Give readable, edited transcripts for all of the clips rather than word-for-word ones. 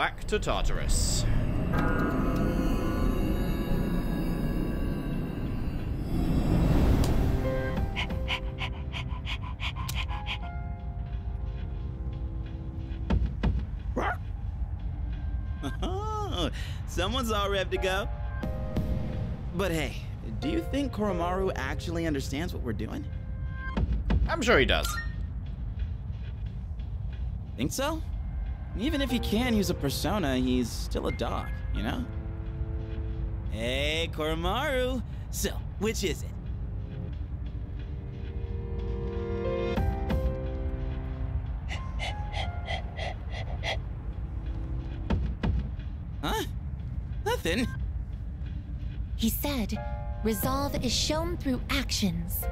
back to Tartarus. Someone's all revved to go. But hey, do you think Koromaru actually understands what we're doing? I'm sure he does. Think so? Even if he can use a persona, he's still a dog, you know? Hey, Koromaru! So, which is it? Huh? Nothing. He said, resolve is shown through actions.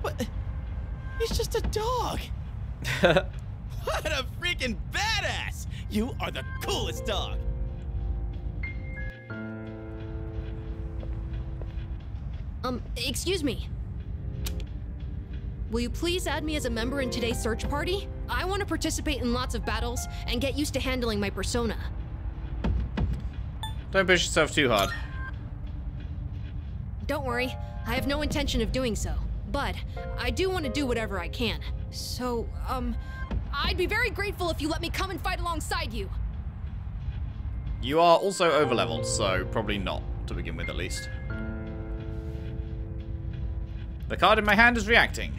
What? He's just a dog. What a freaking badass! You are the coolest dog! Excuse me. Will you please add me as a member in today's search party? I want to participate in lots of battles and get used to handling my persona. Don't push yourself too hard. Don't worry. I have no intention of doing so. But I do want to do whatever I can. So, I'd be very grateful if you let me come and fight alongside you. You are also overleveled, so probably not to begin with, at least. The card in my hand is reacting.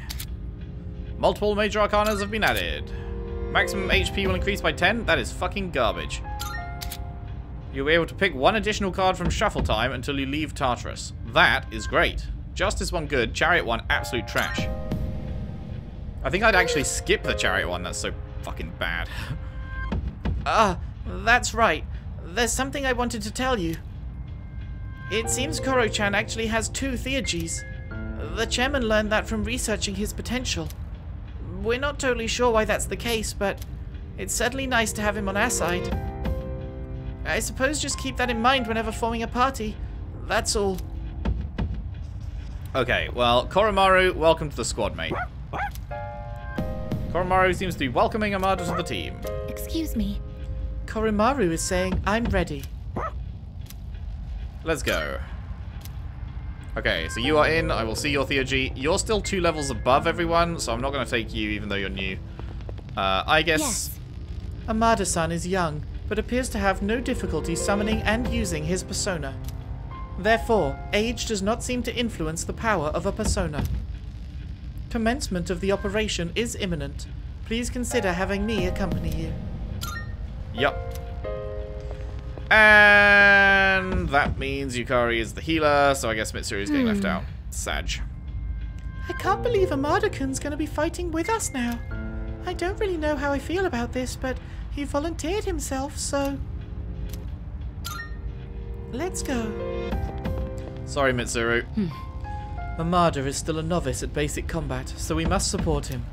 Multiple major arcanas have been added. Maximum HP will increase by 10. That is fucking garbage. You'll be able to pick one additional card from Shuffle Time until you leave Tartarus. That is great. Justice one good, Chariot one absolute trash. I think I'd actually skip the Chariot one, that's so fucking bad. That's right. There's something I wanted to tell you. It seems Koro-chan actually has two Theurgies. The chairman learned that from researching his potential. We're not totally sure why that's the case, but it's certainly nice to have him on our side. I suppose just keep that in mind whenever forming a party. That's all. Okay, well, Koromaru, welcome to the squad, mate. Koromaru seems to be welcoming Amada to the team. Excuse me. Koromaru is saying, I'm ready. Let's go. Okay, so you are in. I will see your Theurgy. You're still 2 levels above everyone, so I'm not going to take you even though you're new. I guess... Yes. Amada-san is young, but appears to have no difficulty summoning and using his persona. Therefore, age does not seem to influence the power of a persona. Commencement of the operation is imminent. Please consider having me accompany you. Yup. And that means Yukari is the healer, so I guess Mitsuru is getting left out. Sag. I can't believe Amada-kun's going to be fighting with us now. I don't really know how I feel about this, but he volunteered himself, so... Let's go. Sorry, Mitsuru. Amada is still a novice at basic combat, so we must support him.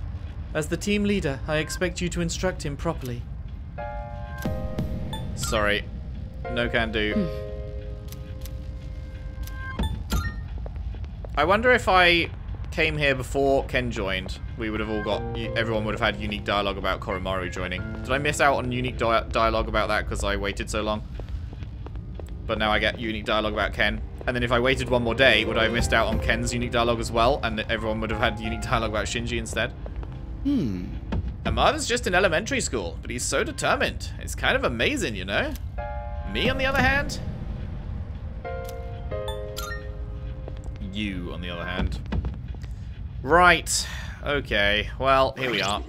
As the team leader, I expect you to instruct him properly. Sorry. No can do. I wonder if I came here before Ken joined, we would have all got... Everyone would have had unique dialogue about Koromaru joining. Did I miss out on unique dialogue about that because I waited so long? But now I get unique dialogue about Ken. And then if I waited one more day, would I have missed out on Ken's unique dialogue as well? And everyone would have had unique dialogue about Shinji instead? Amada's just in elementary school, but he's so determined. It's kind of amazing, you know? Me, on the other hand? You, on the other hand. Right. Okay. Well, here we are.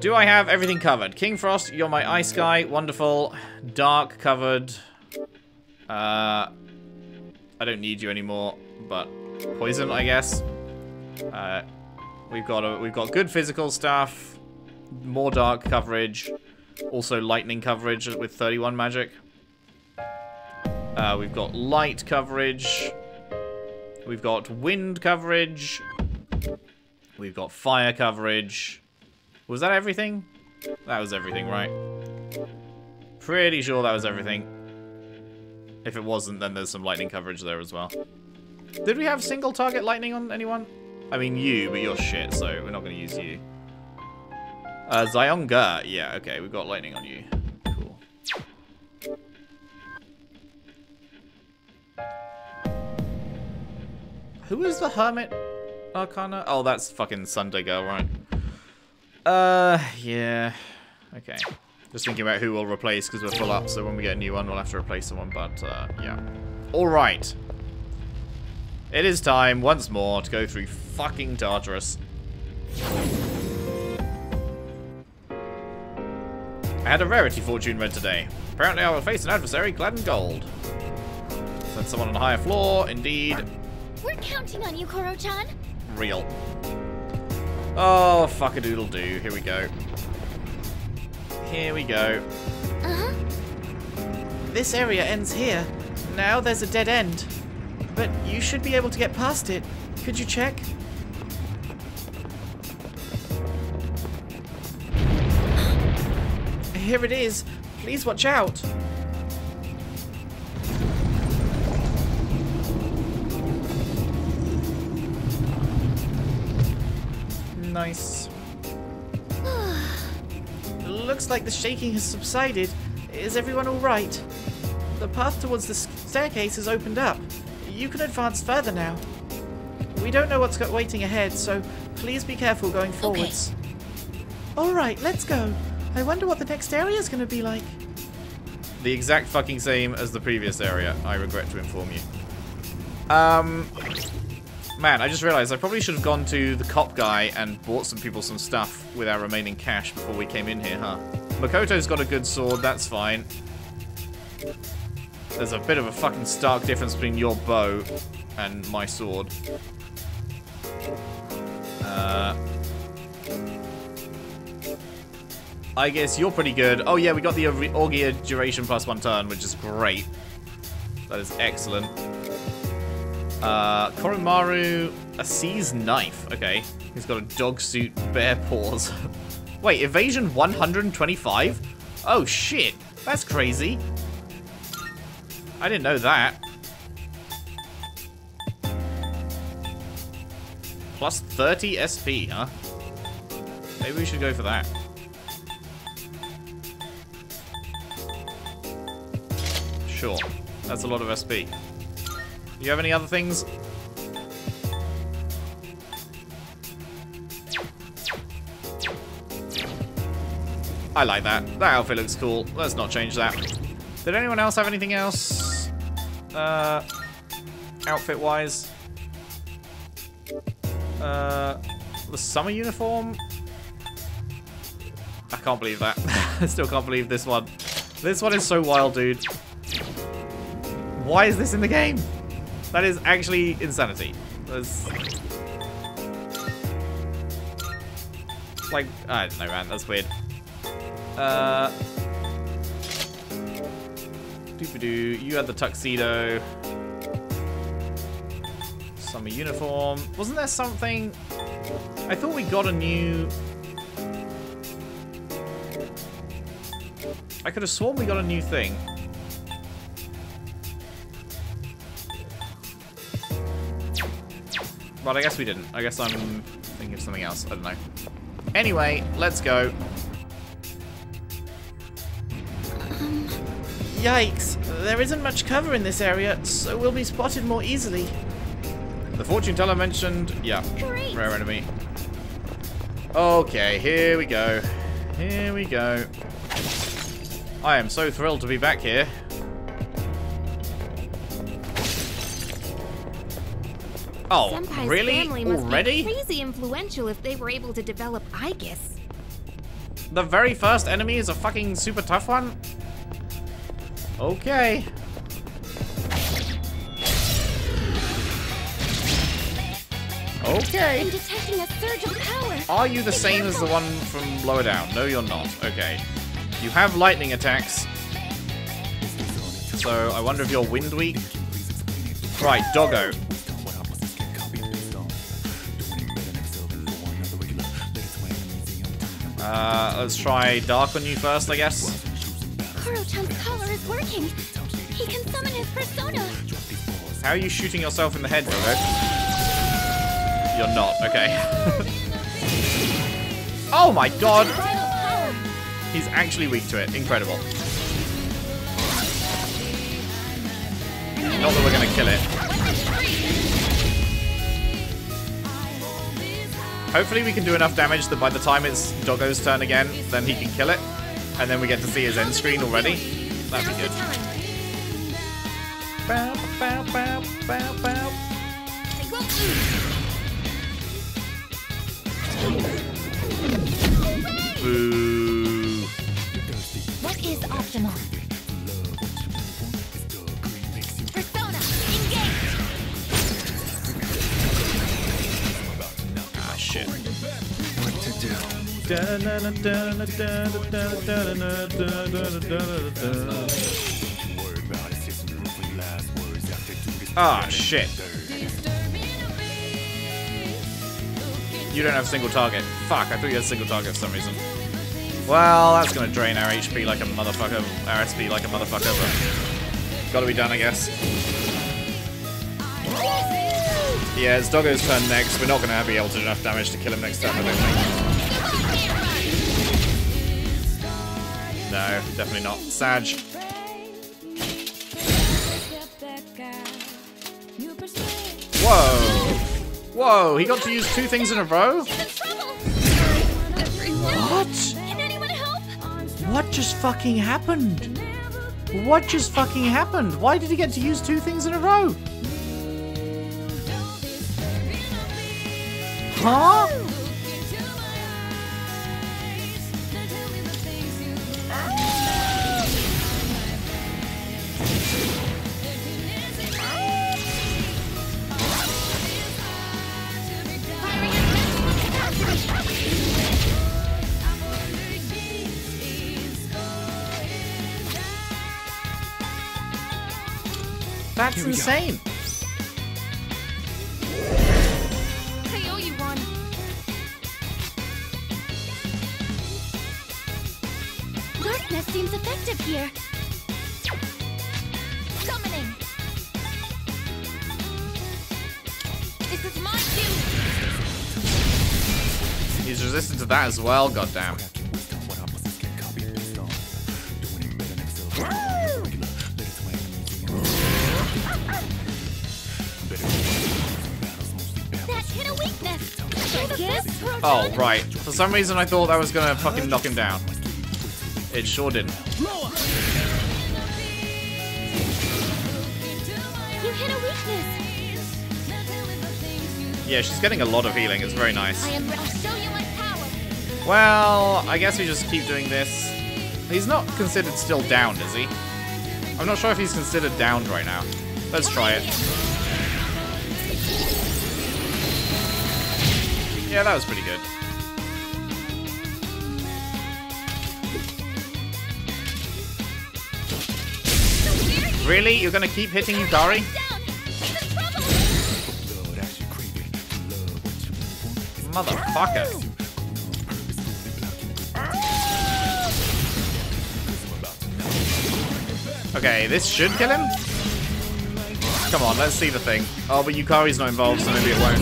Do I have everything covered? King Frost, you're my ice guy. Wonderful. Dark covered. I don't need you anymore, but poison, I guess. We've got good physical stuff, more dark coverage, also lightning coverage with 31 magic. We've got light coverage. We've got wind coverage. We've got fire coverage. Was that everything? That was everything, right? Pretty sure that was everything. If it wasn't, then there's some lightning coverage there as well. Did we have single target lightning on anyone? I mean you, but you're shit, so we're not going to use you. Zionga. Yeah, okay, we've got lightning on you. Cool. Who is the Hermit Arcana? Oh, that's fucking Sunday Girl, right? Yeah. Okay. Just thinking about who we'll replace because we're full up, so when we get a new one, we'll have to replace someone, but, yeah. Alright. It is time, once more, to go through fucking Tartarus. I had a rarity fortune read today. Apparently I will face an adversary clad in gold. Send someone on a higher floor, indeed. We're counting on you, Koro-chan. Real. Oh, fuck-a-doodle-doo. Here we go. Here we go. Uh-huh. This area ends here. Now there's a dead end. But you should be able to get past it. Could you check? Here it is. Please watch out. Nice. Looks like the shaking has subsided. Is everyone alright? The path towards the staircase has opened up. You can advance further now. We don't know what's waiting ahead, so please be careful going forwards. Okay. Alright, let's go. I wonder what the next area is going to be like. The exact fucking same as the previous area, I regret to inform you. Man, I just realized I probably should have gone to the cop guy and bought some people some stuff with our remaining cash before we came in here, huh? Makoto's got a good sword, that's fine. There's a bit of a fucking stark difference between your bow and my sword. I guess you're pretty good. Oh yeah, we got the Orgia duration plus 1 turn, which is great. That is excellent. Koromaru, a sea's knife. Okay, he's got a dog suit, bear paws. Wait, evasion 125? Oh shit, that's crazy. I didn't know that. Plus 30 SP, huh? Maybe we should go for that. Sure, that's a lot of SP. You have any other things? I like that. That outfit looks cool. Let's not change that. Did anyone else have anything else? Outfit-wise? The summer uniform? I can't believe that. I still can't believe this one. This one is so wild, dude. Why is this in the game? That is actually insanity. That's... like, I don't know, man. That's weird. Doop-a-doo. You had the tuxedo. Summer uniform. Wasn't there something? I thought we got a new... I could have sworn we got a new thing. But I guess we didn't. I guess I'm thinking of something else. I don't know. Anyway, let's go. Yikes. There isn't much cover in this area, so we'll be spotted more easily. The fortune teller mentioned... yeah. Great. Rare enemy. Okay, here we go. Here we go. I am so thrilled to be back here. Oh, Senpai's really? Must already? Be crazy influential if they were able to develop Aegis. The very first enemy is a fucking super tough one? Okay. Okay. I'm detecting a surge of power. Are you the same as the one from lower down? No, you're not. Okay. You have lightning attacks. So I wonder if you're wind weak. Right, doggo. Let's try dark on you first, I guess. Koro-chan's color is working. He can summon his persona. How are you shooting yourself in the head, Doggo? You're not, okay. Oh my god! He's actually weak to it. Incredible. Not that we're gonna kill it. Hopefully we can do enough damage that by the time it's Doggo's turn again, then he can kill it. And then we get to see his end screen already. That'd be good. Bow, bow, bow, bow, bow. Boo. What is optimal? Persona, engage. Ah shit. What to do? Ah shit. You don't have single target. Fuck, I thought you had single target for some reason. Well, that's gonna drain our HP like a motherfucker, our SP like a motherfucker, but gotta be done, I guess. Yeah, it's Doggo's turn next. We're not gonna be able to do enough damage to kill him next time, I don't think. No, definitely not. Sag. Whoa! Whoa, he got to use two things in a row? What? Can anyone help? What just fucking happened? What just fucking happened? Why did he get to use two things in a row? Huh? That's insane. I owe you one. Darkness seems effective here. Summoning. This is my cue. He's resistant to that as well. Goddamn. Oh, right. For some reason I thought that was gonna fucking knock him down. It sure didn't. You hit a weakness. Yeah, she's getting a lot of healing. It's very nice. Well, I guess we just keep doing this. He's not considered still downed, is he? I'm not sure if he's considered downed right now. Let's try it. Yeah, that was pretty good. Really? You're gonna keep hitting Yukari? Motherfucker. Okay, this should kill him? Come on, let's see the thing. Oh, but Yukari's not involved, so maybe it won't.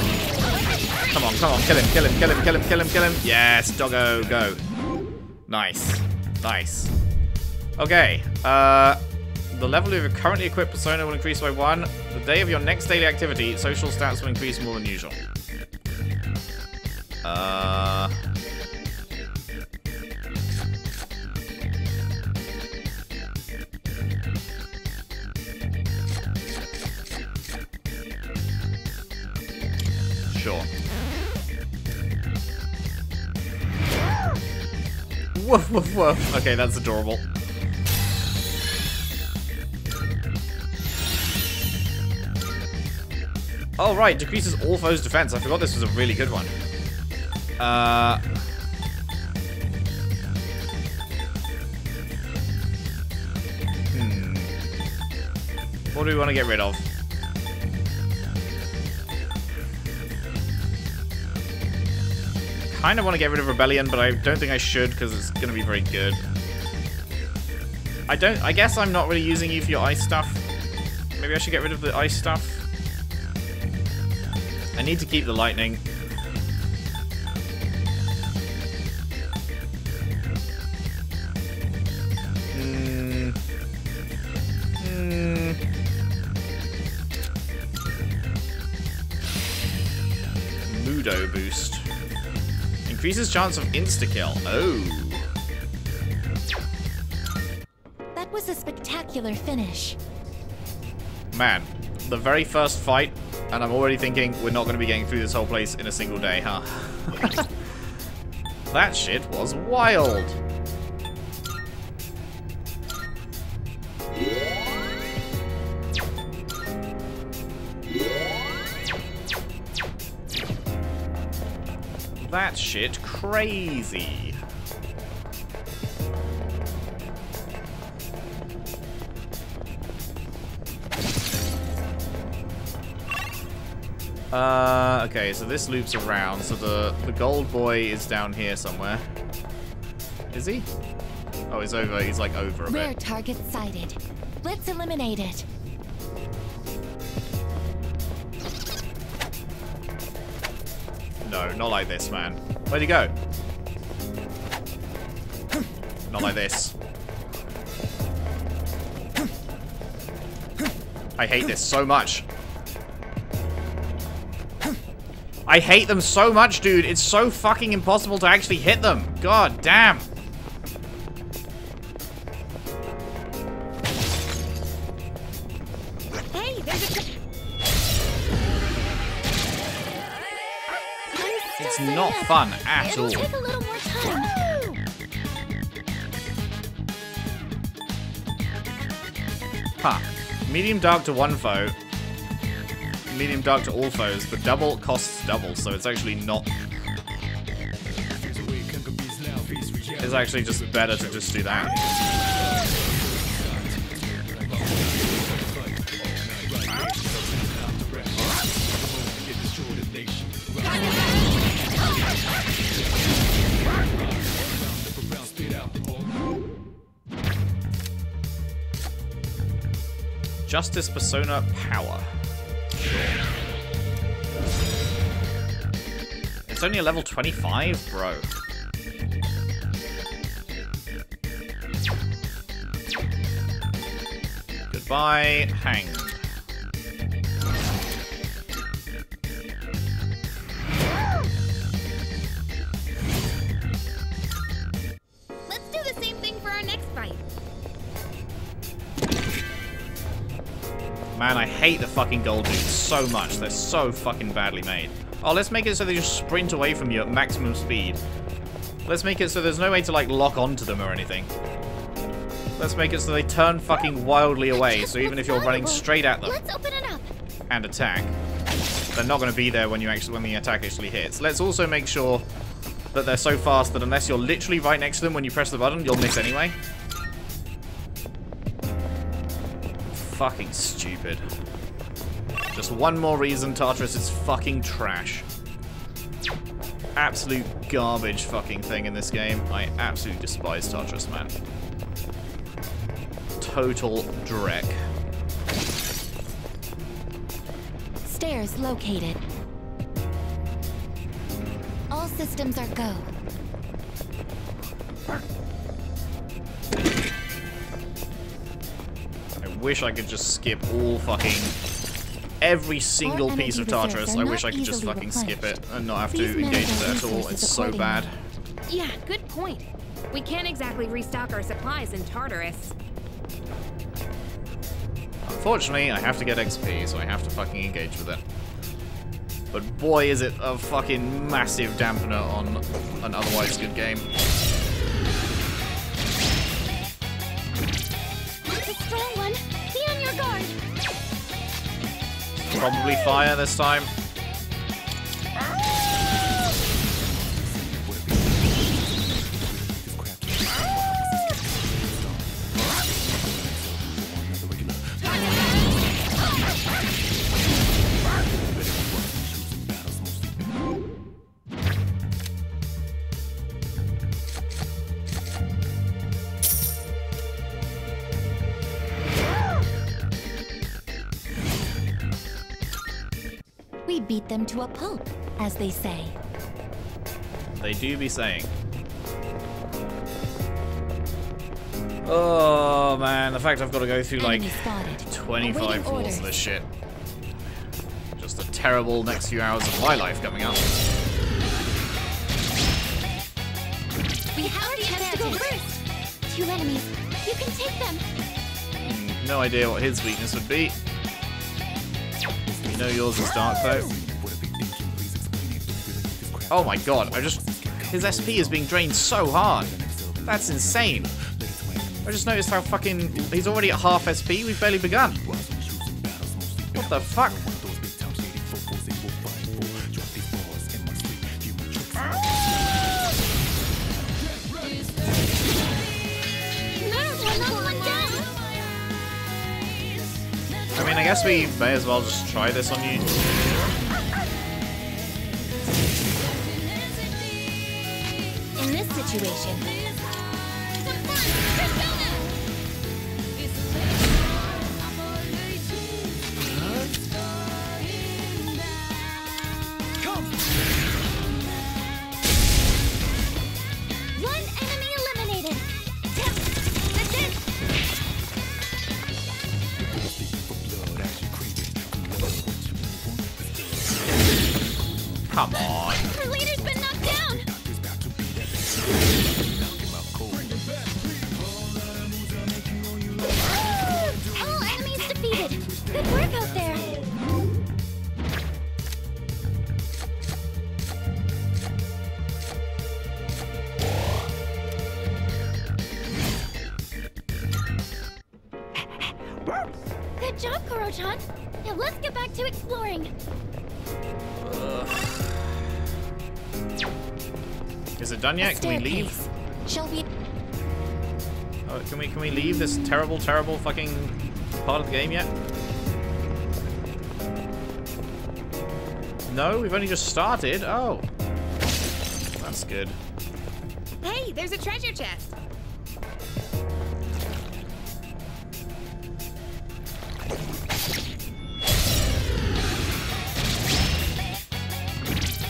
Come on, come on, kill him, kill him, kill him, kill him, kill him, kill him. Yes, Doggo, go. Nice. Nice. Okay. The level of your currently equipped persona will increase by 1. The day of your next daily activity, social stats will increase more than usual. Sure. Woof, woof, woof. Okay, that's adorable. Oh, right. Decreases all foes' defense. I forgot this was a really good one. What do we want to get rid of? I kind of want to get rid of Rebellion, but I don't think I should because it's going to be very good. I guess I'm not really using you for your ice stuff. Maybe I should get rid of the ice stuff. I need to keep the lightning. boost. Increases chance of insta-kill. Oh. That was a spectacular finish. Man, the very first fight, and I'm already thinking we're not going to be getting through this whole place in a single day, huh? That shit was wild. That shit crazy. Okay, so this loops around, so the gold boy is down here somewhere. Is he? Oh, he's over, he's like over a bit. Rare target sighted. Let's eliminate it. No, not like this, man. Where'd he go? Not like this. I hate this so much. I hate them so much, dude. It's so fucking impossible to actually hit them. God damn. Hey, there's a... It's not fun at all. It'll take a little more time. Huh. Medium dark to one foe. Medium dark to all foes, but double costs double, so it's actually not... It's actually just better to just do that. Justice Persona Power. It's only a level 25, bro. Goodbye, hanged. Let's do the same thing for our next fight. Man, I hate the fucking gold dudes so much. They're so fucking badly made. Oh, let's make it so they just sprint away from you at maximum speed. Let's make it so there's no way to, like, lock onto them or anything. Let's make it so they turn fucking wildly away, so even if you're running straight at them and attack, they're not going to be there when you actually when the attack actually hits. Let's also make sure that they're so fast that unless you're literally right next to them when you press the button, you'll miss anyway. Fucking stupid. Just one more reason Tartarus is fucking trash. Absolute garbage fucking thing in this game. I absolutely despise Tartarus, man. Total dreck. Stairs located. All systems are go. I wish I could just skip all fucking... Every single piece of Tartarus, I wish I could just fucking skip it and not have to engage with it at all. It's so bad. Yeah, good point. We can't exactly restock our supplies in Tartarus. Unfortunately, I have to get XP, so I have to fucking engage with it. But boy, is it a fucking massive dampener on an otherwise good game. That's a strong one. Be on your guard. Probably fire this time. Beat them to a pulp, as they say. They do be saying. Oh man, the fact I've got to go through like 25 floors of this shit. Just a terrible next few hours of my life coming up. We have the chance to go first. Two enemies. You can take them. No idea what his weakness would be. You know yours is dark though. Oh my god, I just... His SP is being drained so hard. That's insane. I just noticed how fucking... He's already at half SP, we've barely begun. What the fuck? I mean, I guess we may as well just try this on you. In this situation. Come. One enemy eliminated. That's it. Come on. Her leader's been knocked down. All enemies defeated. Good work out there. Good job, Koro-chan. Now let's get back to exploring. Is it done yet? Can we leave? Shall we? Oh, can we leave this terrible fucking part of the game yet? No, we've only just started. Oh, that's good. Hey, there's a treasure chest.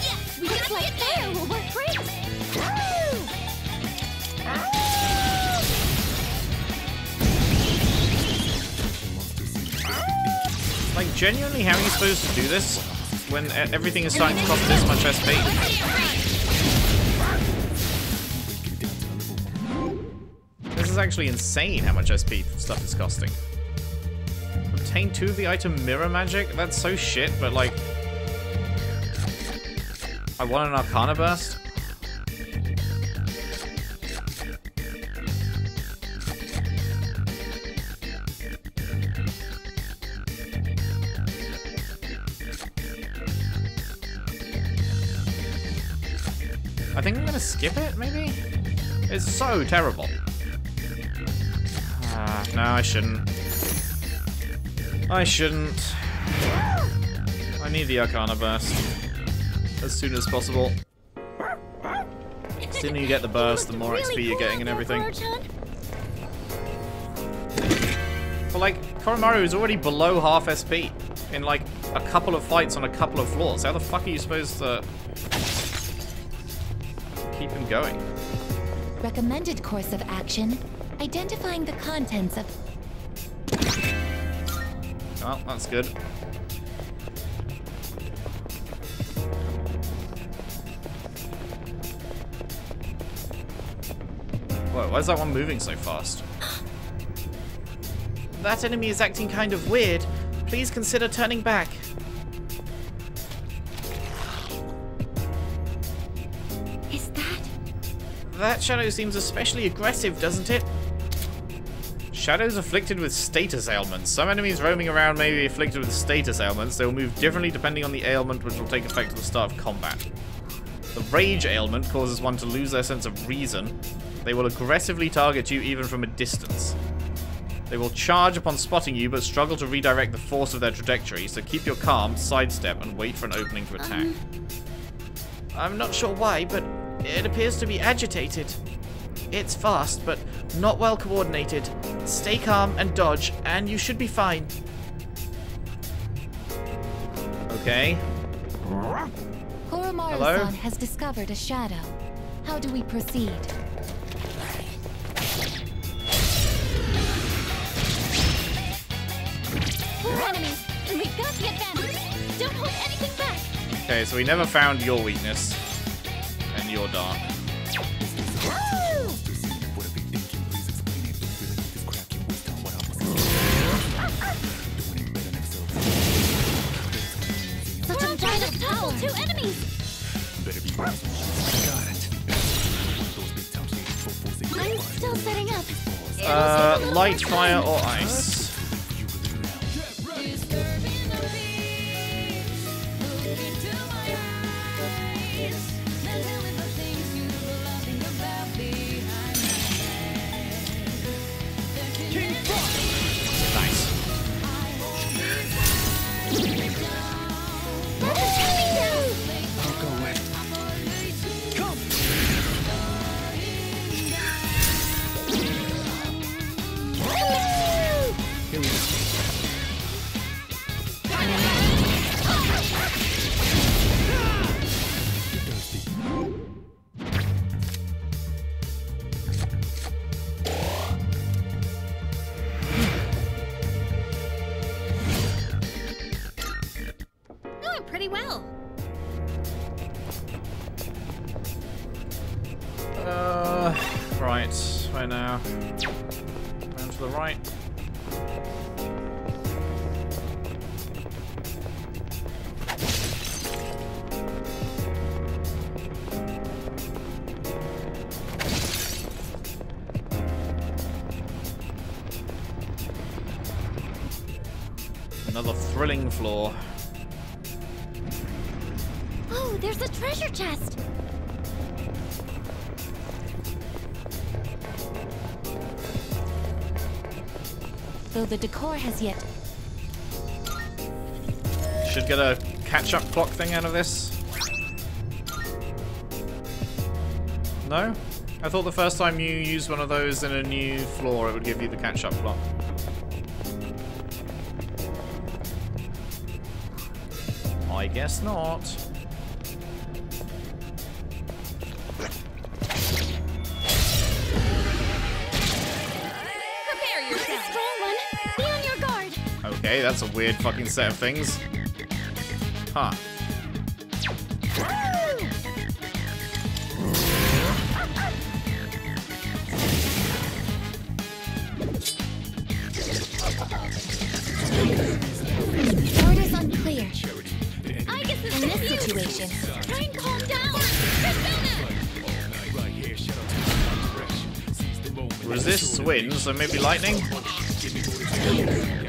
Yes, we got like there. We'll work great. Like, genuinely, how are you supposed to do this when everything is starting to cost this much SP? This is actually insane how much SP stuff is costing. Obtain 2 of the item Mirror Magic? That's so shit, but like... I want an Arcana Burst? I think I'm gonna skip it, maybe? It's so terrible. No, I shouldn't. I shouldn't. I need the Arcana Burst as soon as possible. The sooner you get the burst, the more XP you're getting and everything. But like, Koromaru is already below half SP in like a couple of fights on a couple of floors. How the fuck are you supposed to... keep him going. Recommended course of action, identifying the contents of... Well, that's good. Whoa, why is that one moving so fast? That enemy is acting kind of weird. Please consider turning back. That shadow seems especially aggressive, doesn't it? Shadows afflicted with status ailments. Some enemies roaming around may be afflicted with status ailments. They will move differently depending on the ailment, which will take effect at the start of combat. The rage ailment causes one to lose their sense of reason. They will aggressively target you even from a distance. They will charge upon spotting you, but struggle to redirect the force of their trajectory, so keep your calm, sidestep, and wait for an opening to attack. I'm not sure why, but... it appears to be agitated. It's fast, but not well coordinated. Stay calm and dodge, and you should be fine. Okay. Koromaru-san has discovered a shadow. How do we proceed? We're enemies, and we've got the advantage. Don't hold anything back. Okay, so we never found your weakness. You're dark. Light, fire, or ice. Floor. Oh, there's the treasure chest. Though the decor has yet. Should get a catch-up clock thing out of this. No? I thought the first time you used one of those in a new floor, it would give you the catch-up clock. I guess not. Prepare yourself. Strong one. Be on your guard. Okay, that's a weird fucking set of things. Huh. So maybe lightning?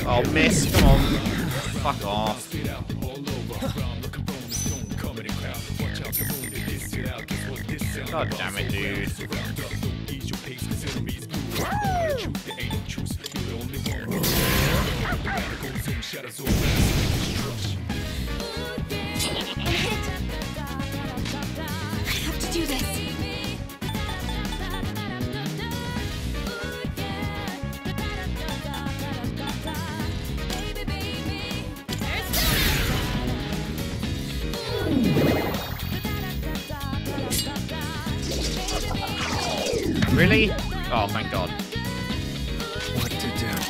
Oh, miss, come on. Fuck off. God damn it, dude. I have to do this. Really? Oh, thank God. What to do?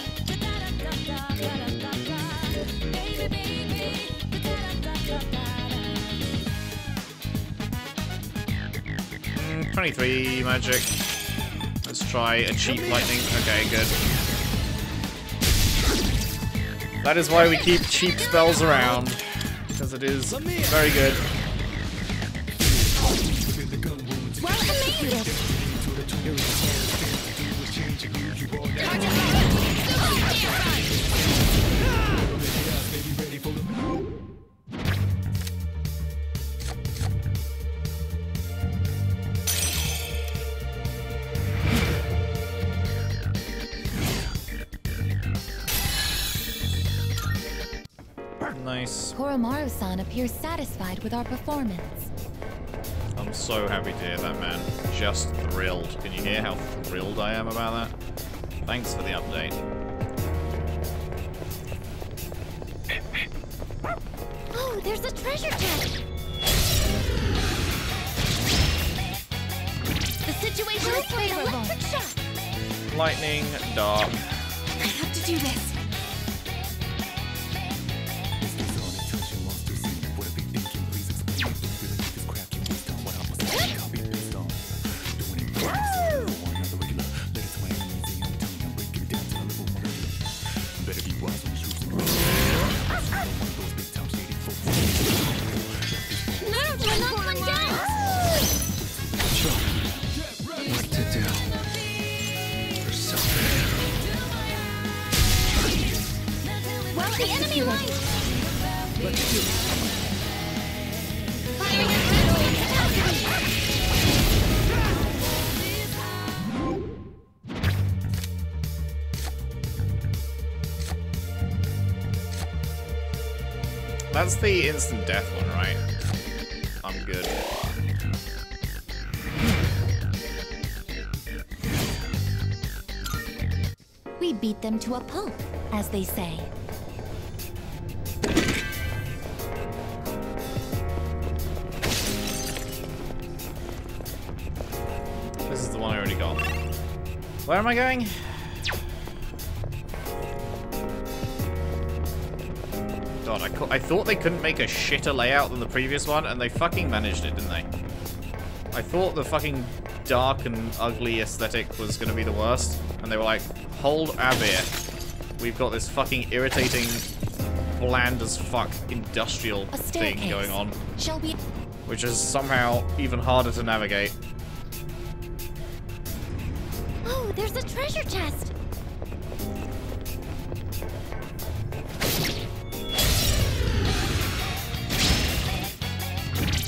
23 magic. Let's try a cheap lightning. Okay, good. That is why we keep cheap spells around, because it is very good. Nice. Koromaru-san appears satisfied with our performance. I'm so happy to hear that, man. Just thrilled. Can you hear how thrilled I am about that? Thanks for the update. Oh, there's a treasure chest! The situation is favorable. Lightning, dark. I have to do this. What to do? Out the enemy light! Firing at critical capacity! That's the instant death one, right? I'm good. We beat them to a pulp, as they say. This is the one I already got. Where am I going? God, I thought they couldn't make a shitter layout than the previous one, and they fucking managed it, didn't they? I thought the fucking dark and ugly aesthetic was gonna be the worst, and they were like, hold our beer. We've got this fucking irritating, bland as fuck industrial thing going on, which is somehow even harder to navigate. Oh, there's a treasure chest.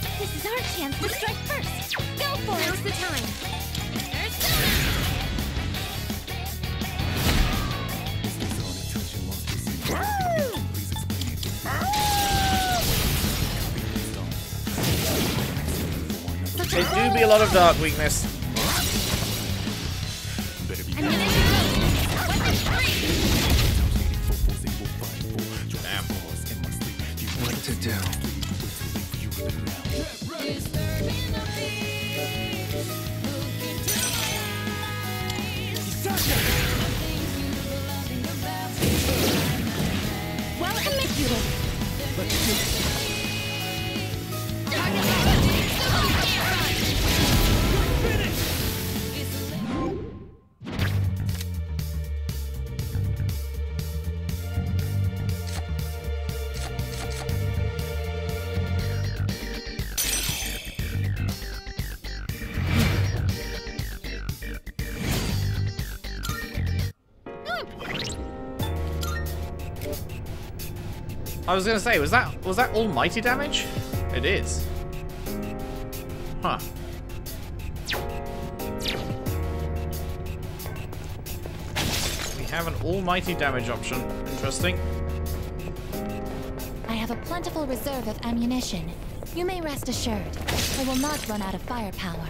This is our chance to strike first. Go for it. Now's the time. Persona! It do be a lot of dark weakness. Damn. What to do? Welcome, Mitsuru. I was gonna say, was that almighty damage? It is. Huh. We have an almighty damage option. Interesting. I have a plentiful reserve of ammunition. You may rest assured, I will not run out of firepower.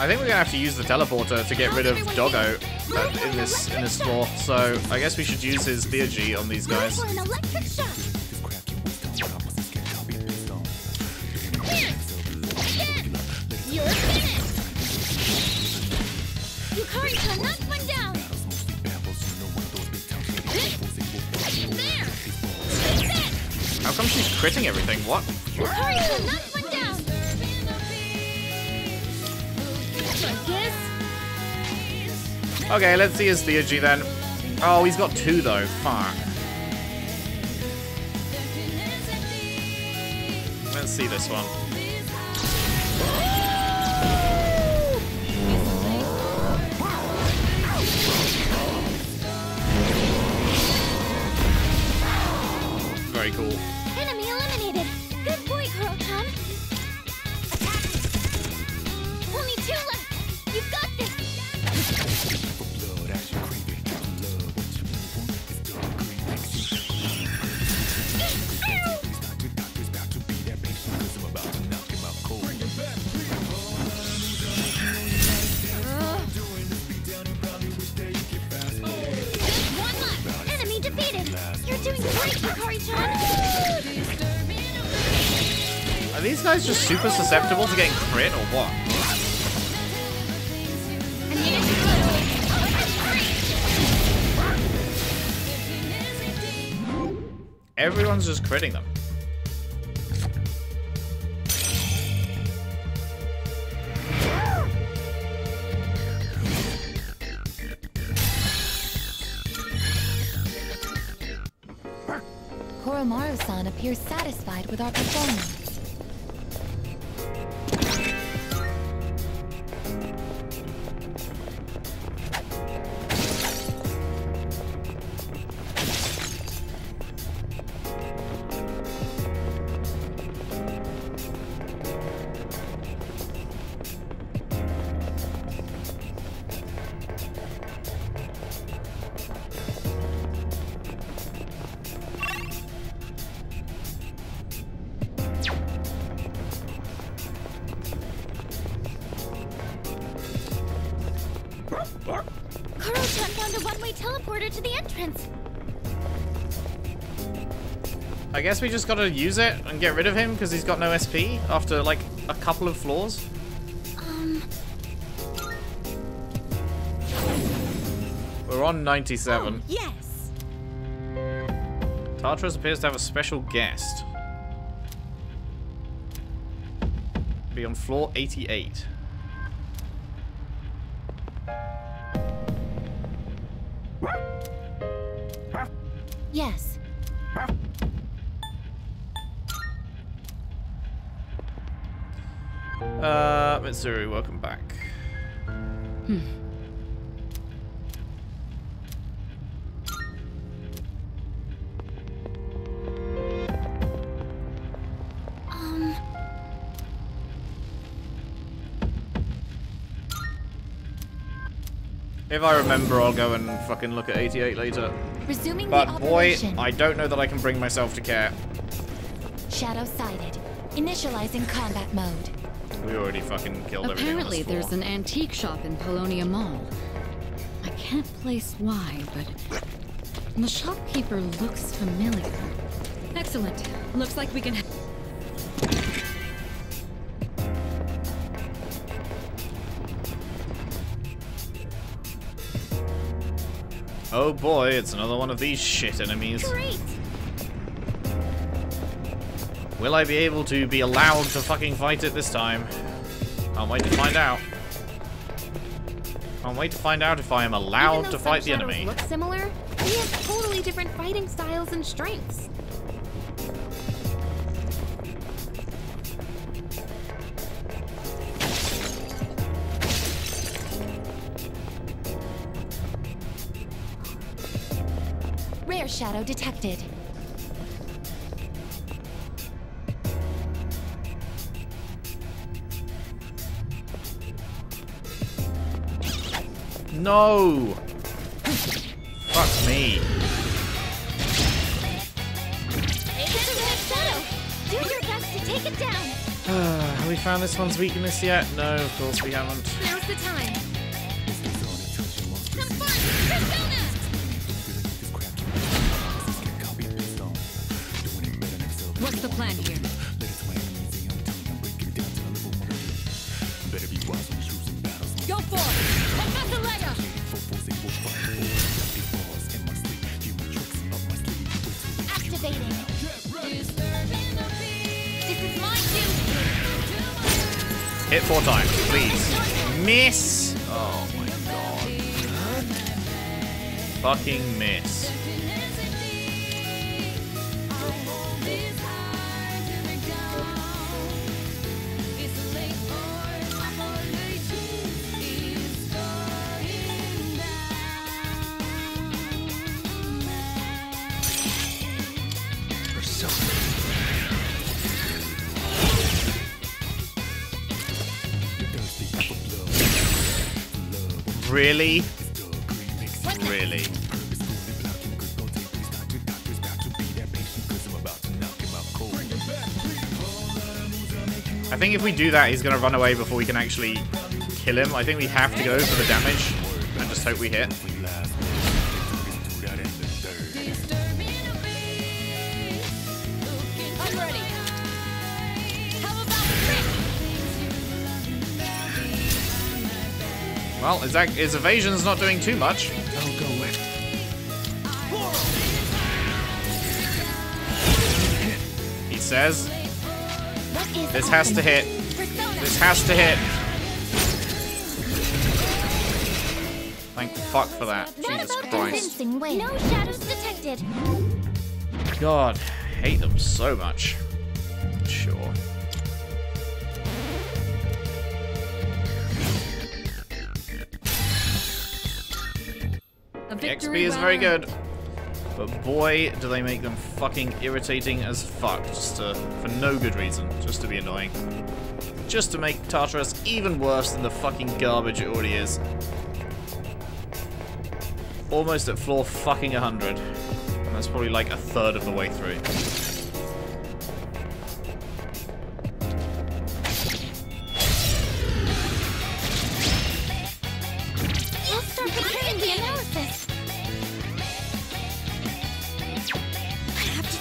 I think we're gonna have to use the teleporter to get rid of Doggo in this floor, so I guess we should use his Theurgy on these guys. How come she's critting everything? What? Okay, let's see his Theurgy then. Oh, he's got two though. Fuck. Let's see this one. Very cool. Enemy eliminated. Good boy, Koromaru. Only two left. You've got this. Are these guys just super susceptible to getting crit or what? Everyone's just critting them. Koromaru-san appears satisfied with our performance. teleporter to the entrance. I guess we just gotta use it and get rid of him because he's got no SP after like a couple of floors. We're on 97. Oh, yes. Tartarus appears to have a special guest. Be on floor 88. Yes. Mitsuru, welcome back. If I remember, I'll go and fucking look at 88 later. Resuming but boy, I don't know that I can bring myself to care. Shadow sighted. Initializing combat mode. We already fucking killed everything. Apparently, there's an antique shop in Polonia Mall. I can't place why, but the shopkeeper looks familiar. Excellent. Looks like we can. Oh boy, it's another one of these shit enemies. Great. Will I be able to be allowed to fucking fight it this time? Can't wait to find out. Can't wait to find out if I am allowed to fight the enemy. Look similar, we have totally different fighting styles and strengths. Rare shadow detected. No! Fuck me. Do your best to take it down. Have we found this one's weakness yet? No, of course we haven't. Now's the time. Some fun! Persona! What's the plan here? Go for it! Hit 4 times, please. Miss! Oh my god. Fucking miss. Really? Really? I think if we do that, he's gonna run away before we can actually kill him. I think we have to go for the damage and just hope we hit. Well, his evasion's not doing too much. I'll go with it. He says, this has to hit. This has to hit. Thank fuck for that. Jesus Christ. No shadows detected. God, I hate them so much. Sure. XP is very good, but boy, do they make them fucking irritating as fuck, just to, for no good reason, just to be annoying. Just to make Tartarus even worse than the fucking garbage it already is. Almost at floor fucking 100, and that's probably like a third of the way through.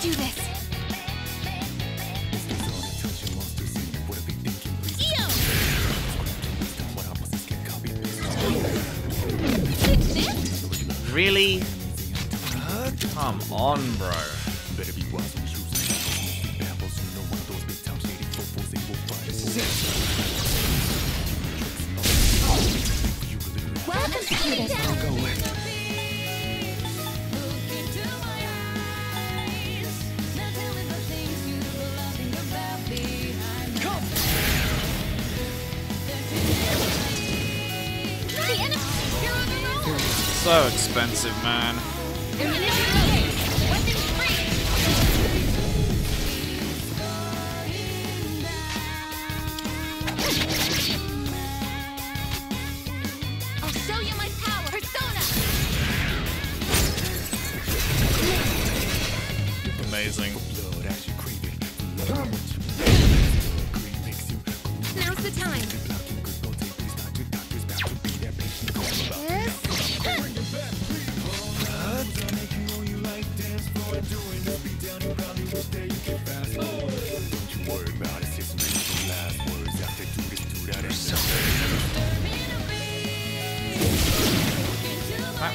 do this. Really? Come on, bro. Better be wise when choosing apples. You know one of those big time shady footballs they will find. Welcome to Kiddo. I'll go away. So expensive, man. I'll show you my power, Persona. Amazing. Now's the time.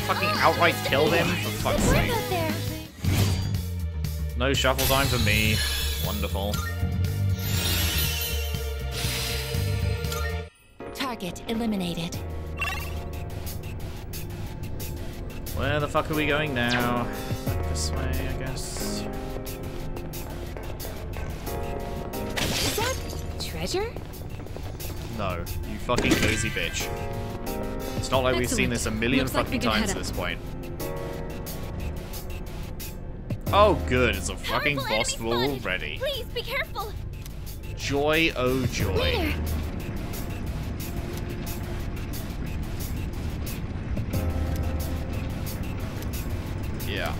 Fucking outright kill them, for fuck's sake. No shuffle time for me. Wonderful. Target eliminated. Where the fuck are we going now? This way, I guess. Is that treasure? No, you fucking lazy bitch. It's not like we've seen this a million fucking times at this point. Oh good, it's a fucking boss floor already. Please be careful. Joy, oh joy. Yeah.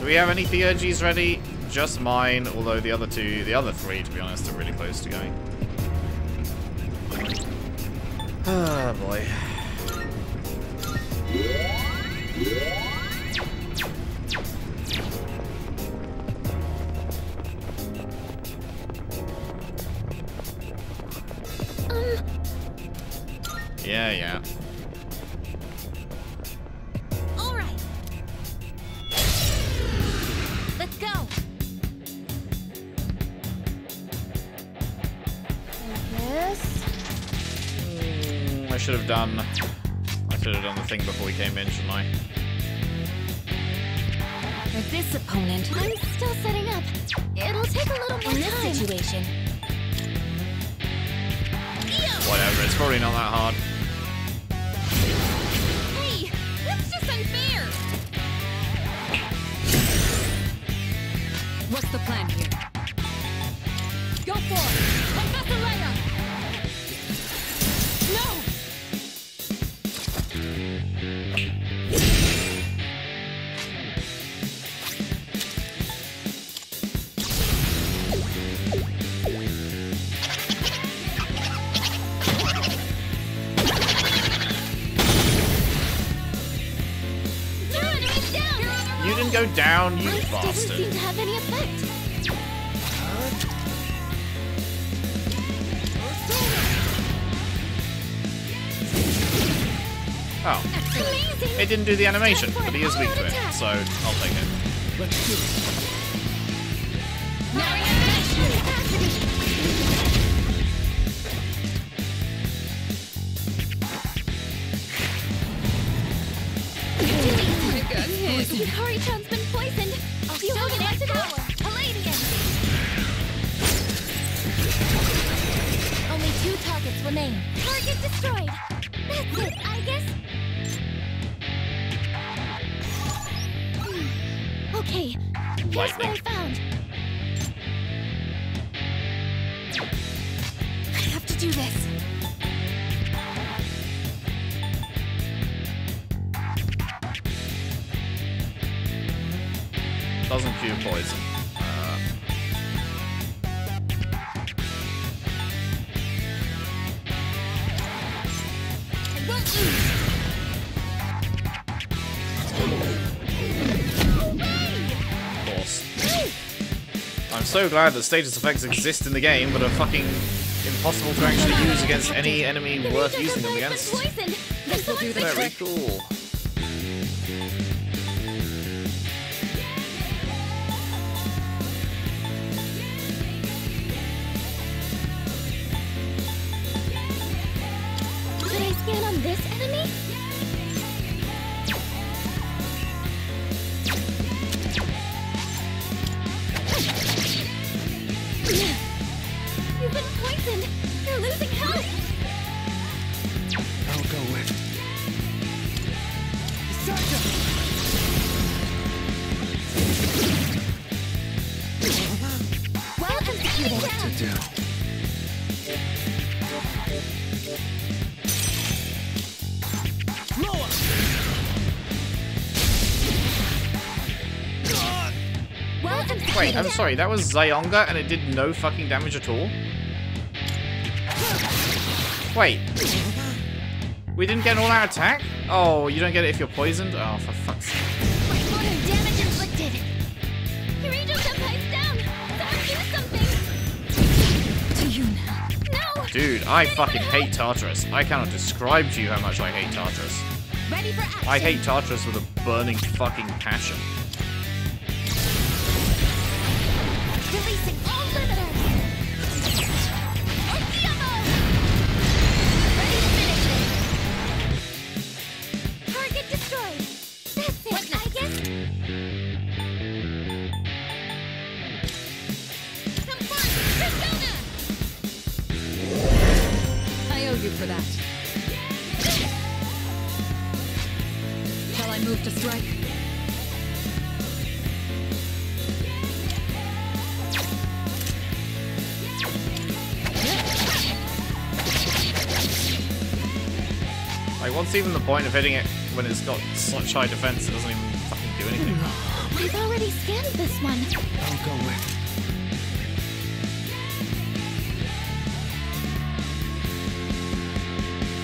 Do we have any Theurgies ready? Just mine, although the other two, the other three to be honest, are really close to going. Oh boy. Yeah, yeah. All right. Let's go. Yes. I should have done the thing before we came in, shouldn't I? For this opponent, I'm still setting up. It'll take a little more time. Situation. Whatever, it's probably not that hard. Hey, that's just unfair. What's the plan here? Go for it. I've got the layup. Go down, you bastard. Doesn't seem to have any effect. Oh. Amazing. It didn't do the animation, but he is weak to it, so I'll take it. Let's do it. Now Yukari-chan's been poisoned. I'll show you my power. Palladium. Only two targets remain. Target destroyed. That's it, I guess. Okay. Here's what I found. I have to do this. Doesn't cure poison. I'm so glad that status effects exist in the game, but are fucking impossible to actually use against any enemy worth using them against. Very cool. Could I scan on this enemy? You've been poisoned! You're losing health! I'll go with Zionga! Well, I'm getting down! What to do? Well, wait, I'm sorry, that was Zionga and it did no fucking damage at all? Wait. We didn't get an all-out attack? Oh, you don't get it if you're poisoned? Oh, for fuck's sake. Damage inflicted. Your angel senpai's down. Something. To you now. No. Dude, I fucking hate Tartarus. I cannot describe to you how much I hate Tartarus. Ready for action. I hate Tartarus with a burning fucking passion. Releasing all limiters! Orkiamo! Ready to finish this! Target destroyed! That's it, I guess? Come on, Persona! I owe you for that. Shall I move to strike? Like, what's even the point of hitting it when it's got such high defense it doesn't even fucking do anything? I've already scanned this one. I'll go with.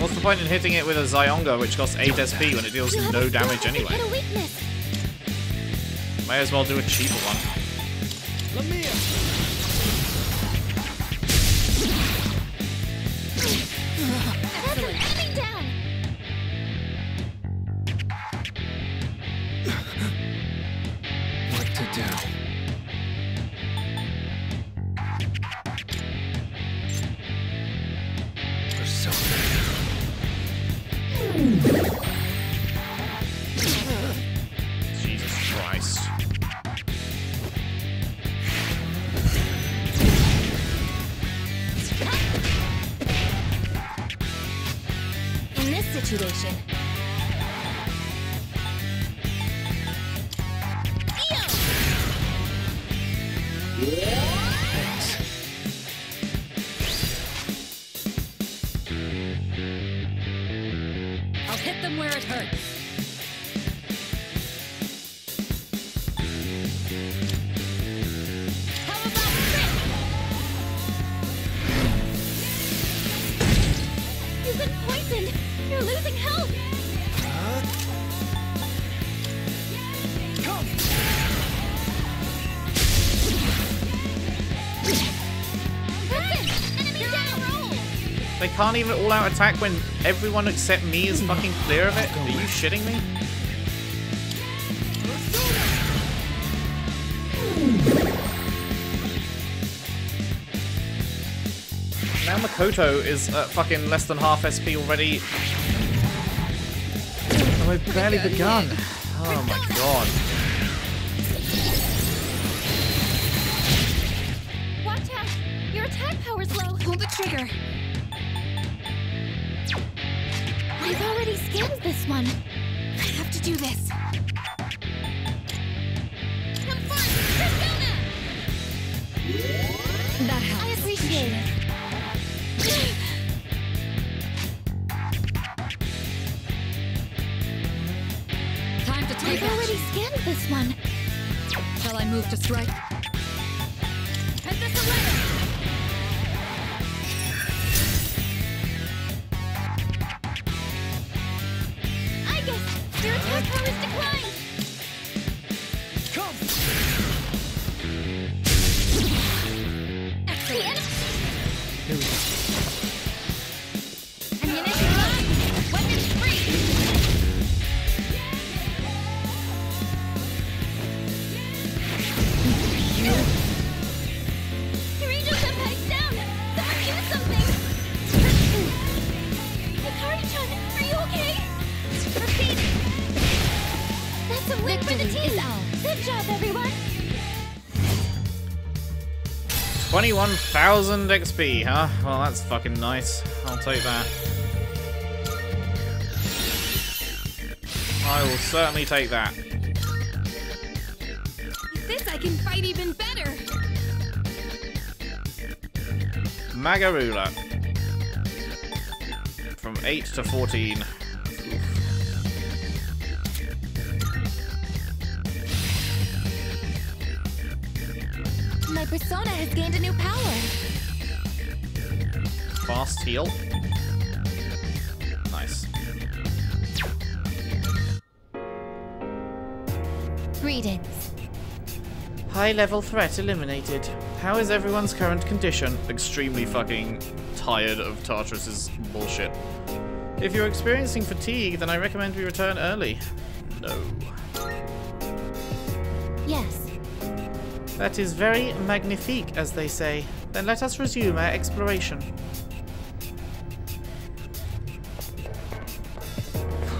What's the point in hitting it with a Zionga which costs 8 SP when it deals no damage anyway? May as well do a cheaper one. Lemire. Can't even all-out attack when everyone except me is fucking clear of it? Are you shitting me? Now Makoto is at fucking less than half SP already. And we've barely begun. Oh my god. Watch out! Your attack power's low. Hold the trigger. I've already scanned this one. I have to do this. Come on, Persona! That helps. I appreciate it. Time to take it. I've already scanned this one. Shall I move to strike? At the surrender! Come! 21,000 XP, huh? Well, that's fucking nice. I'll take that. I will certainly take that. With this, I can fight even better. Magarula. From 8 to 14. My persona has gained a new power. Fast heal. Nice. Greetings. High-level threat eliminated. How is everyone's current condition? Extremely fucking tired of Tartarus's bullshit. If you're experiencing fatigue, then I recommend we return early. No. Yes. That is very magnifique, as they say. Then let us resume our exploration.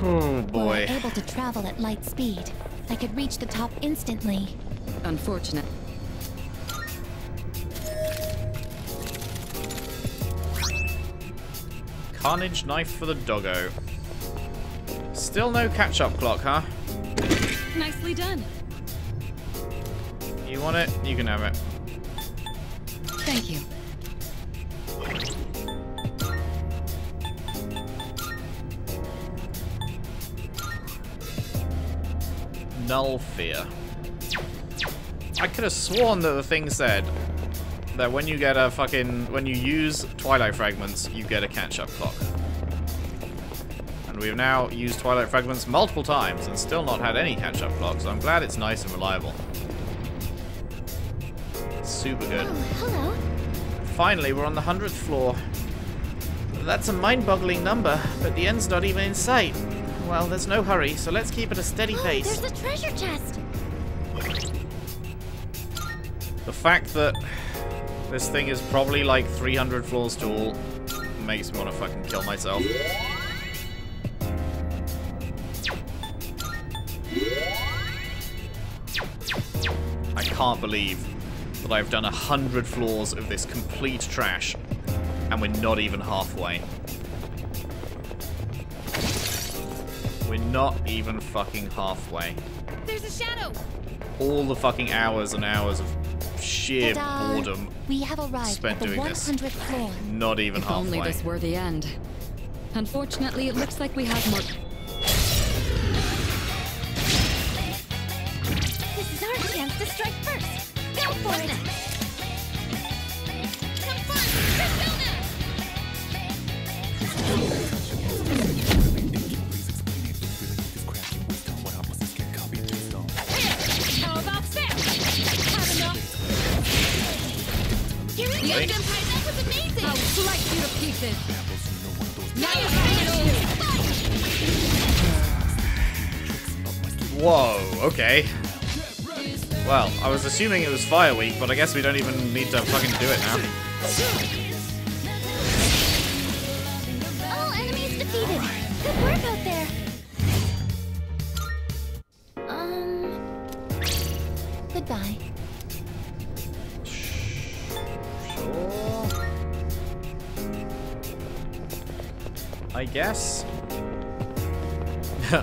Oh boy. If I were able to travel at light speed, I could reach the top instantly. Unfortunate. Carnage knife for the doggo. Still no catch-up clock, huh? Nicely done. You want it? You can have it. Thank you. Null fear. I could have sworn that the thing said that when you get a fucking... when you use Twilight Fragments, you get a catch-up clock. And we've now used Twilight Fragments multiple times and still not had any catch-up clocks, so I'm glad it's nice and reliable. Super good. Oh, hello. Finally, we're on the 100th floor. That's a mind-boggling number, but the end's not even in sight. Well, there's no hurry, so let's keep it a steady pace. There's a treasure chest. The fact that this thing is probably like 300 floors tall makes me want to fucking kill myself. I can't believe that I've done 100 floors of this complete trash, and we're not even halfway. We're not even fucking halfway. There's a shadow. All the fucking hours and hours of sheer boredom we have arrived spent at the doing this. Floor. Not even if halfway. Only this were the end. Unfortunately, it looks like we have more. This is our chance to strike first. Go for it! Have fun! Persona! How about fair? Have enough? Here we go, Empire! That was amazing! I would like you to keep this! Now you're handled! Whoa, okay. Well, I was assuming it was Fire Week, but I guess we don't even need to fucking do it now. All enemies defeated. Right. Good work out there. Goodbye. Sure. I guess.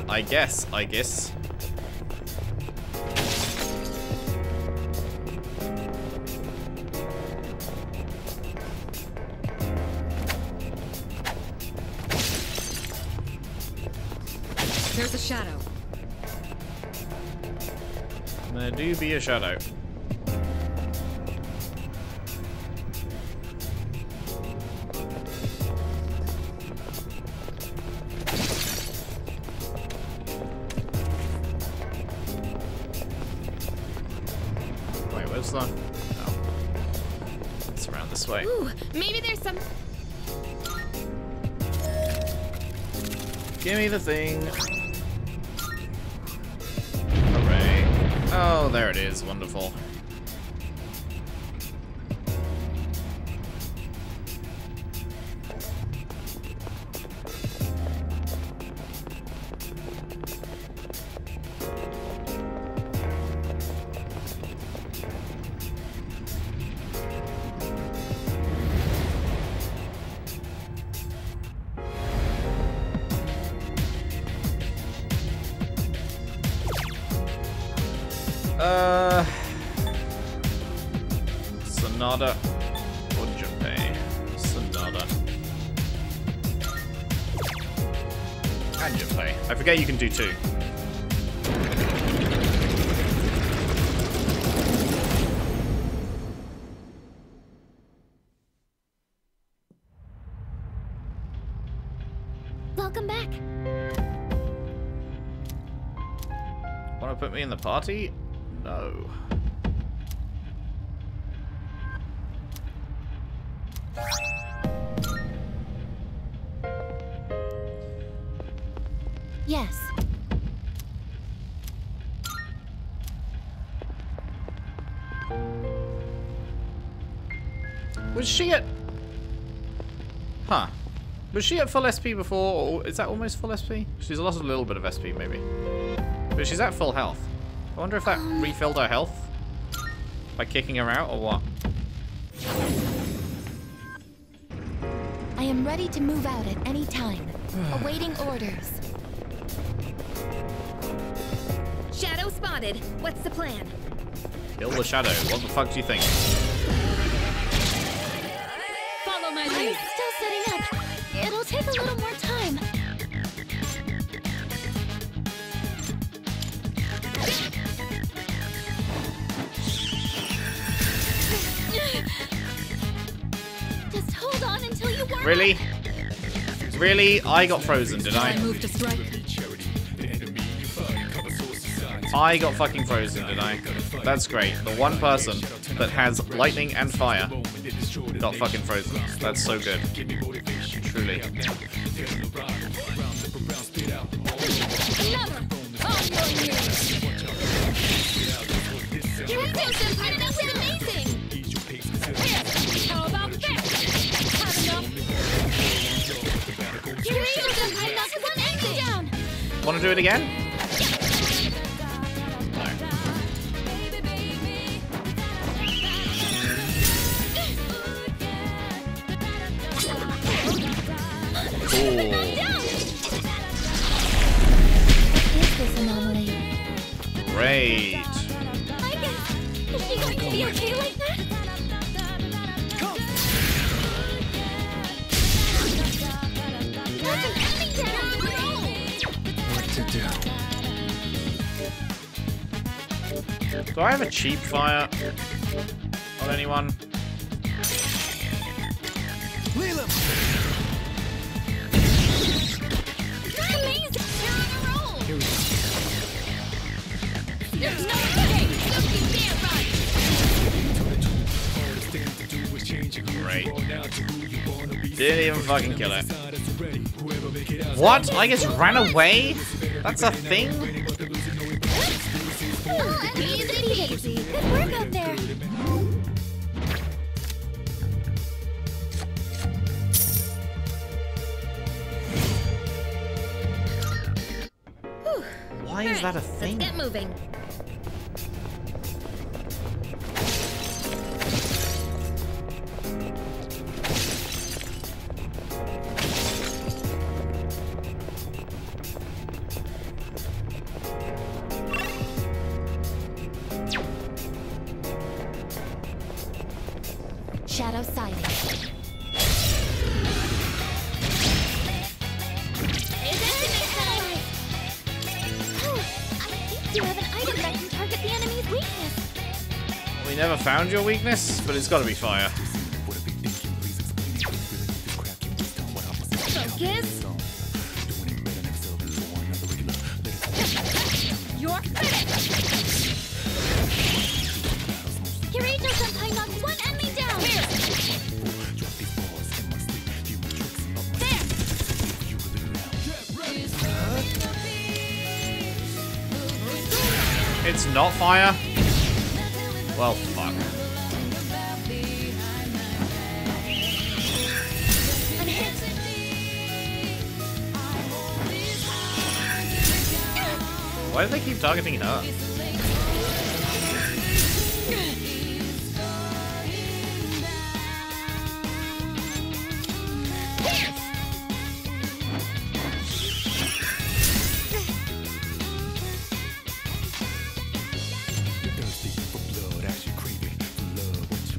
I guess. There's a shadow. There do be a shadow. Wait, where's the... Oh. It's around this way. Ooh, maybe there's some... Give me the thing. Oh, there it is. Wonderful. Sonata or Junpei? Sonata. And Junpei. I forget you can do two. Welcome back. Want to put me in the party? No. Yes. Was she at... Huh. Was she at full SP before? Or is that almost full SP? She's lost a little bit of SP, maybe. But she's at full health. I wonder if that refilled her health by kicking her out, or what? I am ready to move out at any time. Awaiting orders. Shadow spotted. What's the plan? Kill the shadow. What the fuck do you think? Follow my lead. I'm still setting up. It'll take a little more time. Really? Really? I got frozen, did I? I got fucking frozen, did I? That's great. The one person that has lightning and fire got fucking frozen. That's so good. Truly. Want to do it again? No. Cool. Great. Is she going to be okay like that? Do I have a cheap fire on anyone? Great. Didn't even fucking kill it. What? I just ran away? That's a thing? Good work out there. Why is that a thing? Let's get moving. Found your weakness, but it's got to be fire. Focus. You're finished. Your angel sometimes knocks one enemy down. Here. There. It's not fire. Well, fuck. Why do they keep targeting her?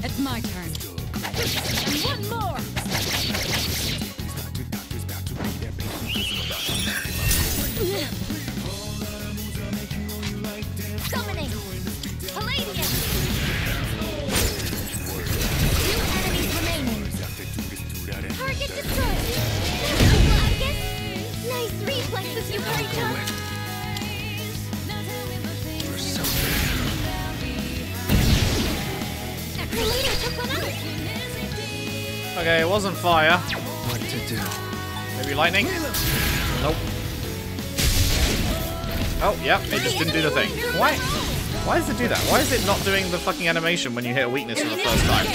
It's my turn. And one more! Summoning! Palladium! Two enemies remaining. Target destroyed! Nice reflexes, Yukari-chan! Okay, it wasn't fire. What to do? Maybe lightning? Nope. Oh, yep, it just didn't do the thing. Why? Why does it do that? Why is it not doing the fucking animation when you hit a weakness for the first time?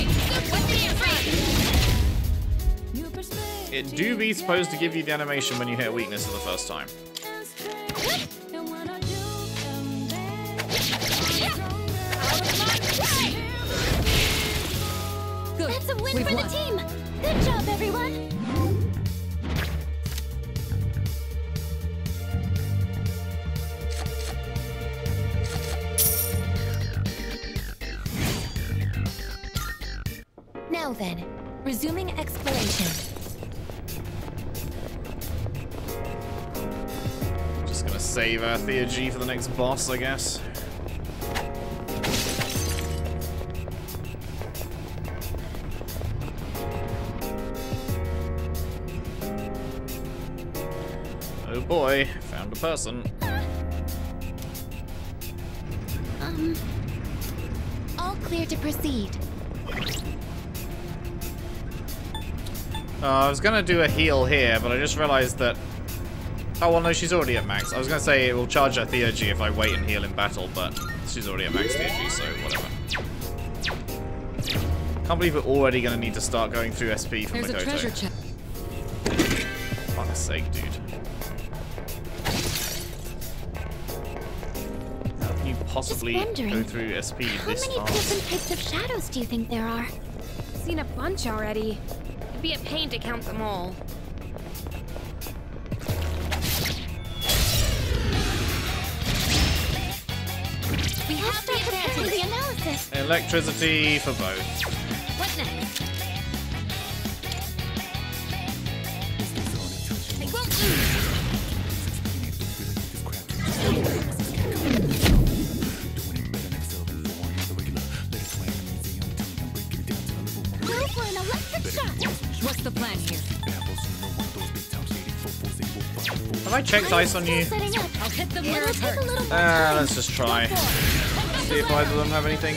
It do be supposed to give you the animation when you hit a weakness for the first time. That's a win for the team! Good job, everyone! Now then, resuming exploration. Just gonna save our Theurgy for the next boss, I guess. Boy, found a person. All clear to proceed. I was gonna do a heal here, but I just realized that. Oh well, no, she's already at max. I was gonna say it will charge her Theurgy if I wait and heal in battle, but she's already at max Theurgy, so whatever. Can't believe we're already gonna need to start going through SP from Makoto. Treasure chest. Fuck's sake, dude. Possibly go through SP this far. How many different types of shadows do you think there are? I've seen a bunch already. It'd be a pain to count them all. We have to prepare the analysis. Electricity for both. What next? It won't lose. What's the plan here? Have I checked ice on you? I'll hit them where it hurts. Let's just try. See if either of them have anything.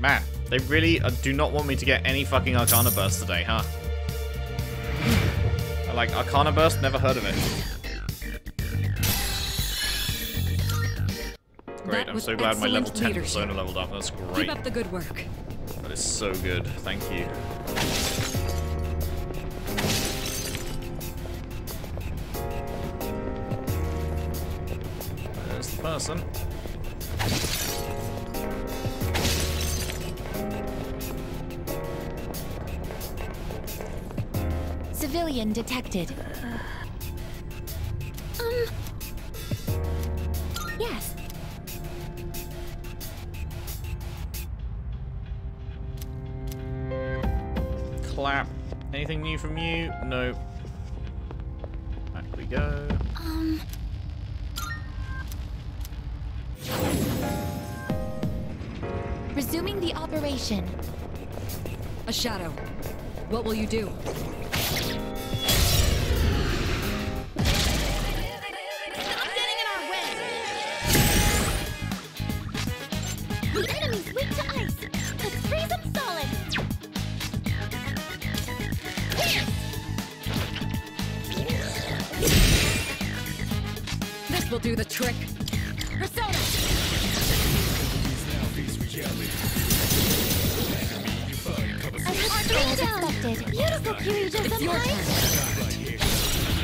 Man, they really do not want me to get any fucking Arcana burst today, huh? Like Arcana burst, never heard of it. Great, I'm so glad my level 10 Persona leveled up. That's great. Keep up the good work. That is so good. Thank you. There's the person. Civilian detected. Yes. Clap. Anything new from you? No. Back we go. Resuming the operation. A shadow. What will you do? will do the trick. Persona! Beautiful Kiryu,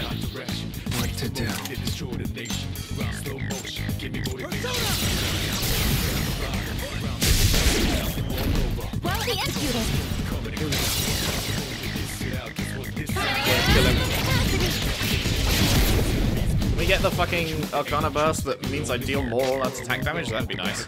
I'm right. What to do? Slow motion. Give me motivation. Well, he executed. Kill him. We get the fucking Arcana burst that means I deal more all out attack damage. That'd be nice.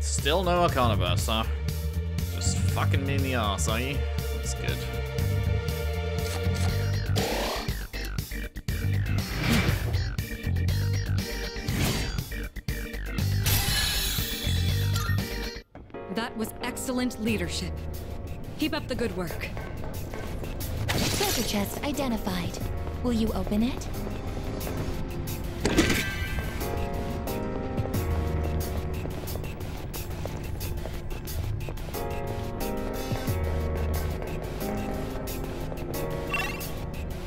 Still no Arcana burst, huh? Just fucking me in the ass, are you? That's good. That was excellent leadership. Keep up the good work. Treasure chest identified. Will you open it?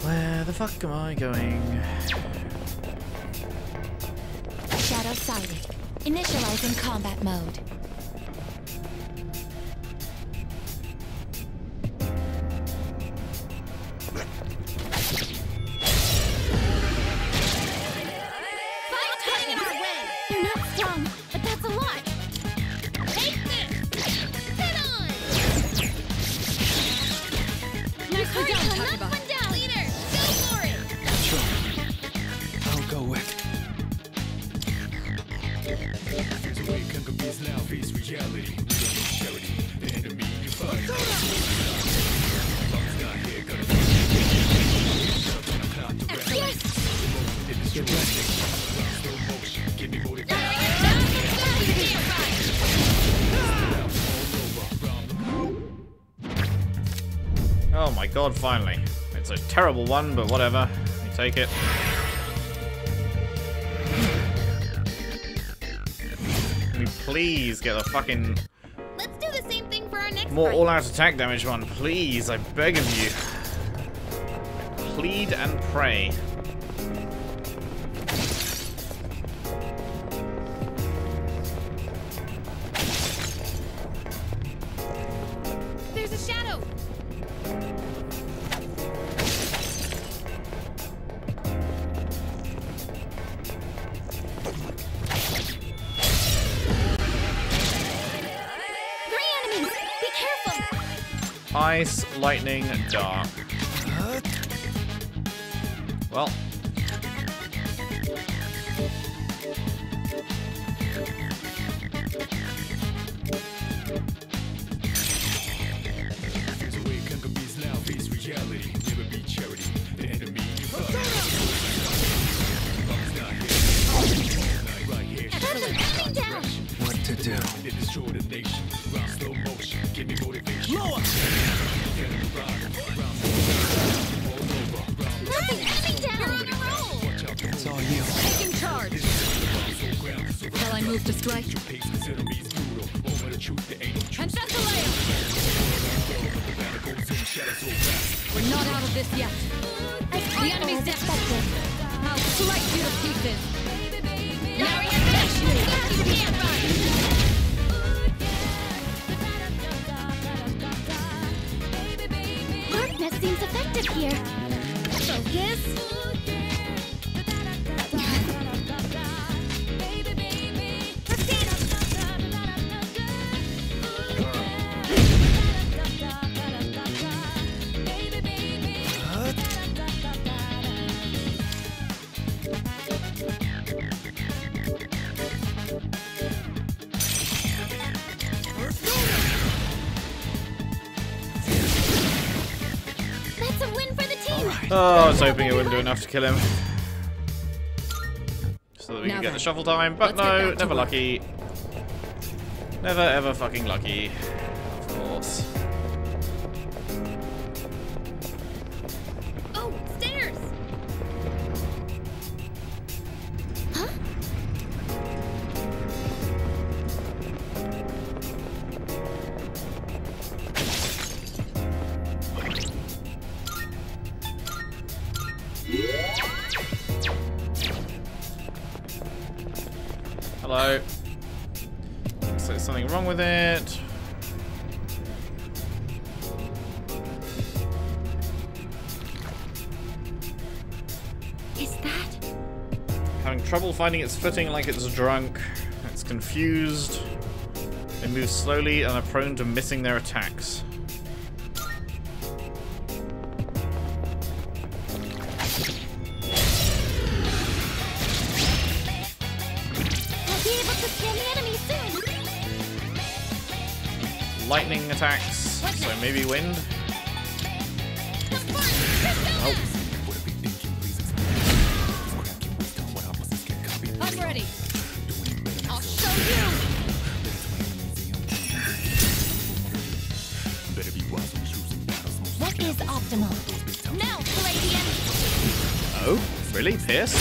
Where the fuck am I going? Shadow sighted. Initializing combat mode. God, finally. It's a terrible one, but whatever. I take it. Can we please get a fucking... Let's do the same thing for our next more all-out attack damage one, please. I beg of you. I plead and pray. Ice, lightning, dark. Well. What to do? Destroy the nation. Slow motion. Give me motivation. It's all you. Taking charge. Shall I move to strike? We're not out of this yet. The enemy's death. I'll strike you to pieces. Now you're finished. Darkness seems effective here. Focus. Oh, I was hoping it wouldn't do enough to kill him. So that we could get the shuffle time, but no, never lucky. Never ever fucking lucky. Of course. Oh, stairs! Huh? Hello. Looks like something wrong with it. Is that? Having trouble finding its footing like it's drunk. It's confused. They move slowly and are prone to missing their attacks. Lightning attacks, so maybe wind. Oh. I'm ready. I'll show you. What is optimal? Now play the enemy. Oh, really? Pierce?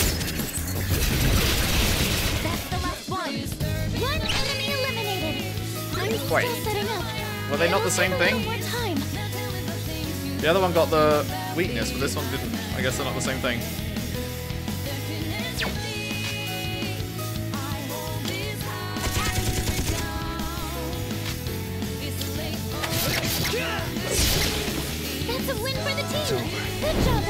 That's the last one. One enemy eliminated. I'm still setting up. Were they not the same thing? The other one got the weakness, but this one didn't. I guess they're not the same thing. That's a win for the team! Good job,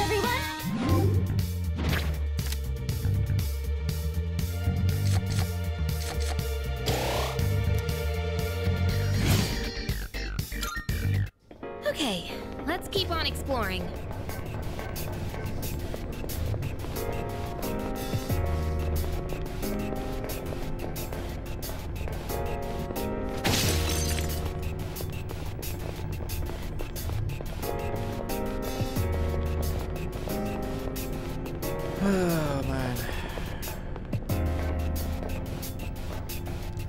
exploring. Oh man.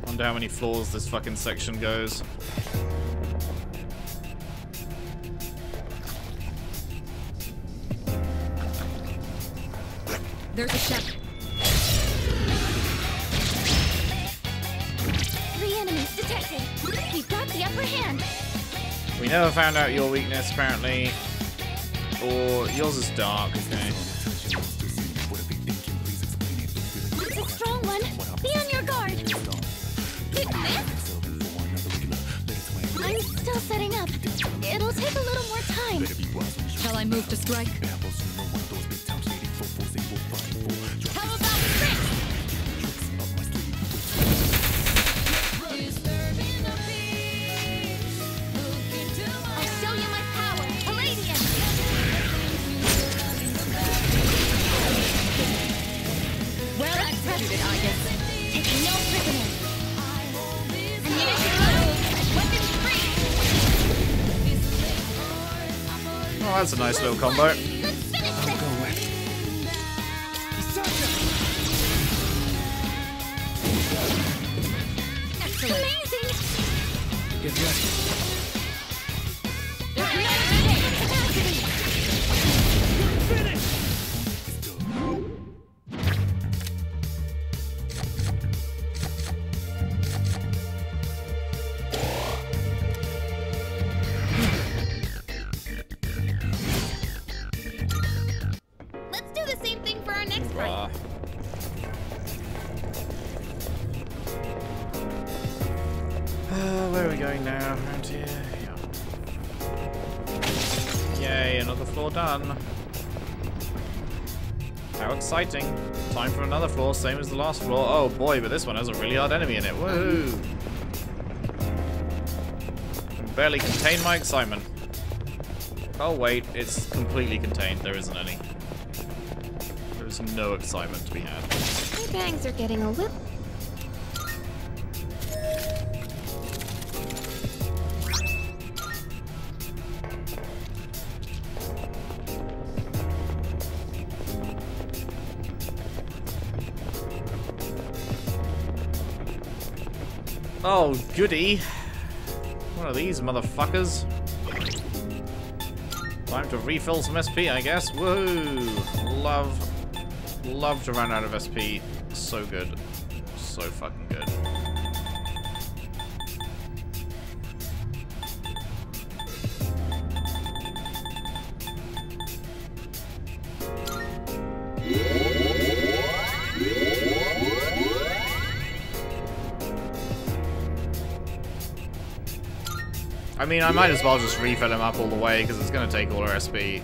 Wonder how many floors this fucking section goes. There's a shadow. Three enemies detected. We've got the upper hand. We never found out your weakness, apparently. Or yours is dark, okay. It's a strong one. Be on your guard. I'm still setting up. It'll take a little more time. Shall I move to strike? Oh, that's a nice little combo. I'll go Where are we going now? Around here. Yay, another floor done. How exciting. Time for another floor, same as the last floor. Oh boy, but this one has a really hard enemy in it. Woohoo! I can barely contain my excitement. Oh wait, it's completely contained. There isn't any. There is no excitement to be had. My bangs are getting a little... Oh, goody. What are these motherfuckers? Time to refill some SP, I guess. Whoa! Love to run out of SP. So good. So fucking good. I mean, I might as well just refill him up all the way, because it's going to take all our SP to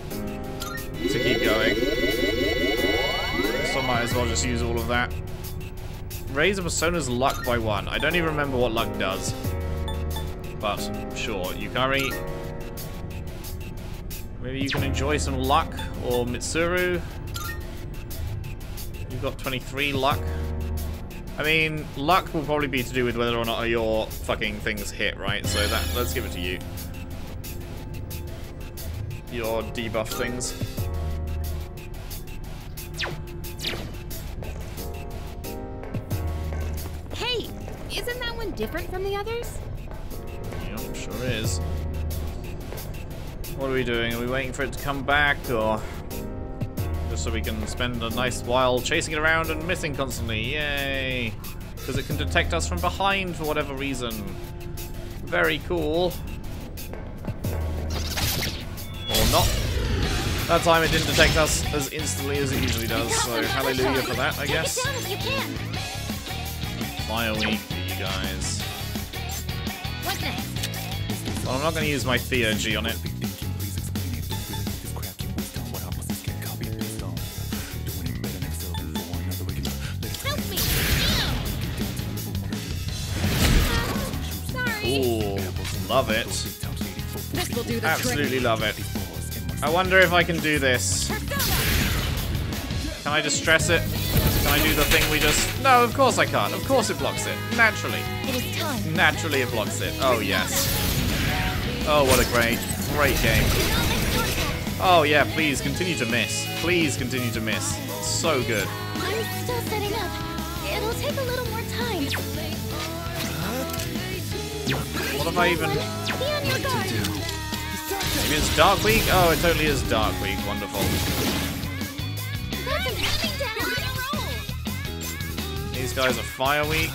keep going. So I might as well just use all of that. Raise a Persona's luck by 1. I don't even remember what luck does. But, sure. Yukari. Maybe you can enjoy some luck. Or Mitsuru. You've got 23 luck. I mean, luck will probably be to do with whether or not your fucking things hit, right? So that, let's give it to you. Your debuff things. Hey, isn't that one different from the others? Yep, sure is. What are we doing? Are we waiting for it to come back, or...? So we can spend a nice while chasing it around and missing constantly. Yay! Because it can detect us from behind for whatever reason. Very cool. Or not. That time it didn't detect us as instantly as it usually does, so hallelujah for that, I guess. My week for you guys. Well, I'm not going to use my Theurgy on it. Love it. This will do the absolutely trick. Love it. I wonder if I can do this. Can I distress it? Can I do the thing we just... No, of course I can't. Of course it blocks it. Naturally. It is time. Naturally it blocks it. Oh, yes. Oh, what a great game. Oh, yeah, please continue to miss. Please continue to miss. So good. I'm still setting up. It'll take a little more time. What have I even... Maybe it's Dark Week? Oh, it totally is Dark Week. Wonderful. These guys are Fire Week.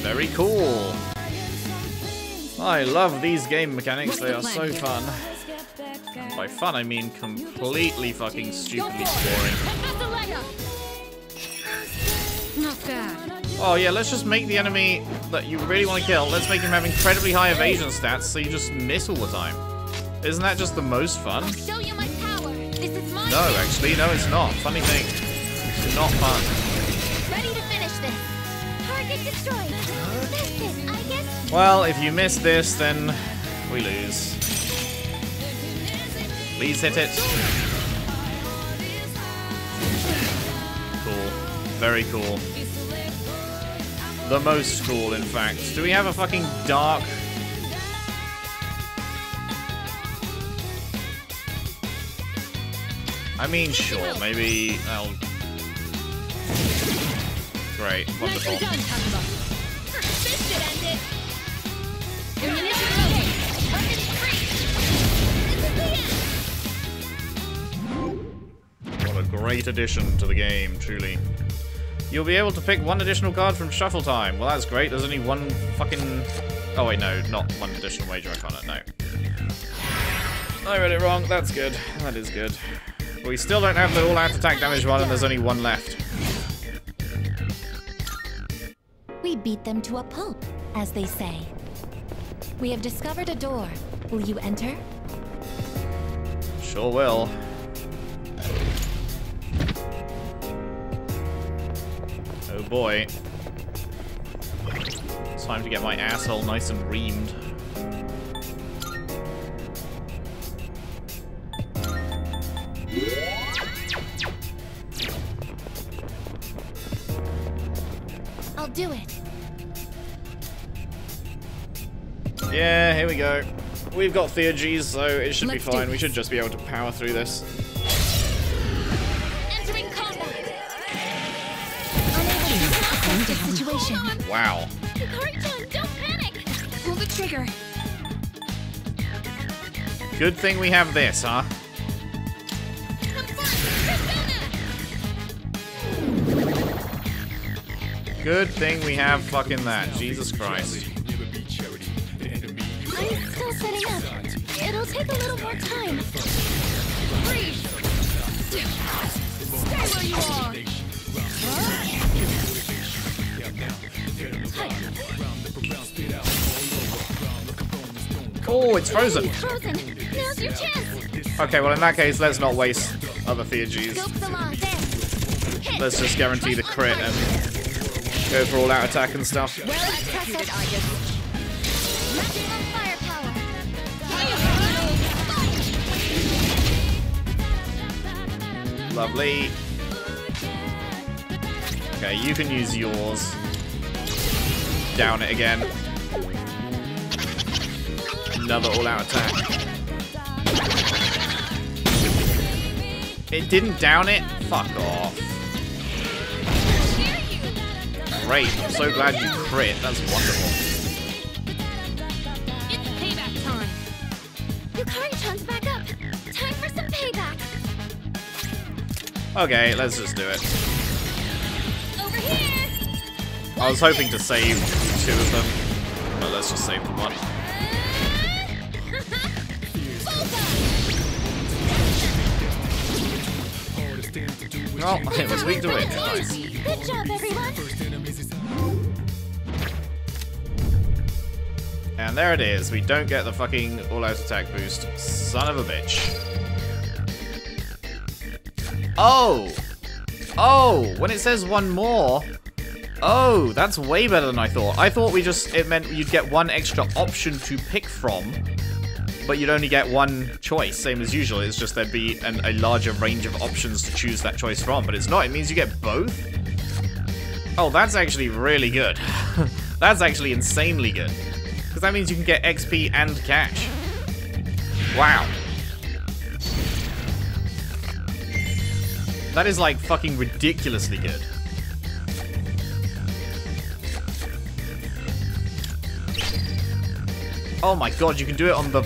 Very cool. I love these game mechanics, they are so fun. And by fun, I mean completely fucking stupidly boring. Oh yeah, let's just make the enemy that you really want to kill, let's make him have incredibly high evasion stats so you just miss all the time. Isn't that just the most fun? No, actually, no it's not. Funny thing, it's not fun. Well, if you miss this, then we lose. Please hit it. Cool. Very cool. The most cool, in fact. Do we have a fucking dark... I mean, sure, maybe I'll... Great, wonderful. What a great addition to the game, truly. You'll be able to pick one additional card from Shuffle Time. Well, that's great. There's only one fucking... Oh, wait, no. Not one additional wager Arcana. No. I read it wrong. That's good. That is good. But we still don't have the all-out attack damage one, and there's only one left. We beat them to a pulp. as they say. We have discovered a door. Will you enter? Sure will. Oh boy. It's time to get my asshole nice and reamed. I'll do it. Yeah, here we go. We've got Theurgy, so it should be fine. We should just be able to power through this. Entering combat. Unable to the situation. Wow. Yukari-chan, don't panic. Pull the trigger. Good thing we have this, huh? Good thing we have fucking that. Jesus Christ. I'm still setting up. It'll take a little more time. Freeze! Stay where you are! Oh, it's frozen. Frozen. Now's your chance. Okay, well in that case, let's not waste other Theurgies. Let's just guarantee the crit and go for all-out attack and stuff. Well tested, I guess. Maximum firepower. Yeah. Lovely. Okay, you can use yours. Down it again. Another all-out attack. It didn't down it? Fuck off. Great, I'm so glad you crit, that's wonderful. It's payback time. Yukari-chan's back up. Time for some payback. Okay, let's just do it. Over here. I was hoping to save two of them, but let's just save the one. Oh, it was weak to win. Nice. Good job, everyone. And there it is. We don't get the fucking all-out attack boost. Son of a bitch. Oh! Oh! When it says one more... Oh, that's way better than I thought. I thought we just... It meant you'd get one extra option to pick from, but you'd only get one choice, same as usual. It's just there'd be a larger range of options to choose that choice from, but it's not. It means you get both? Oh, that's actually really good. That's actually insanely good. Because that means you can get XP and cash. Wow. That is like fucking ridiculously good. Oh my god, you can do it on the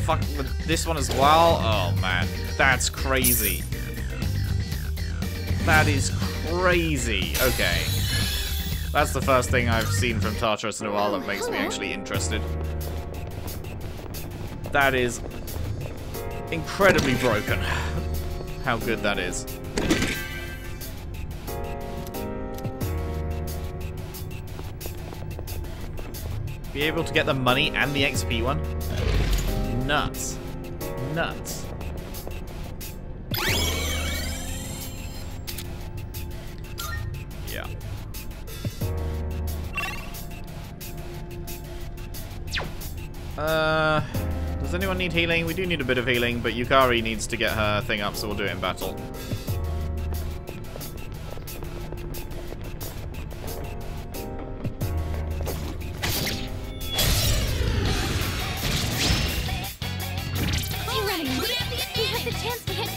this one as well? Oh man, that's crazy. That is crazy. Okay. That's the first thing I've seen from Tartarus in a while that makes me actually interested. That is incredibly broken. How good that is. Be able to get the money and the XP one? Nuts. Nuts. Yeah. Does anyone need healing? We do need a bit of healing, but Yukari needs to get her thing up, so we'll do it in battle.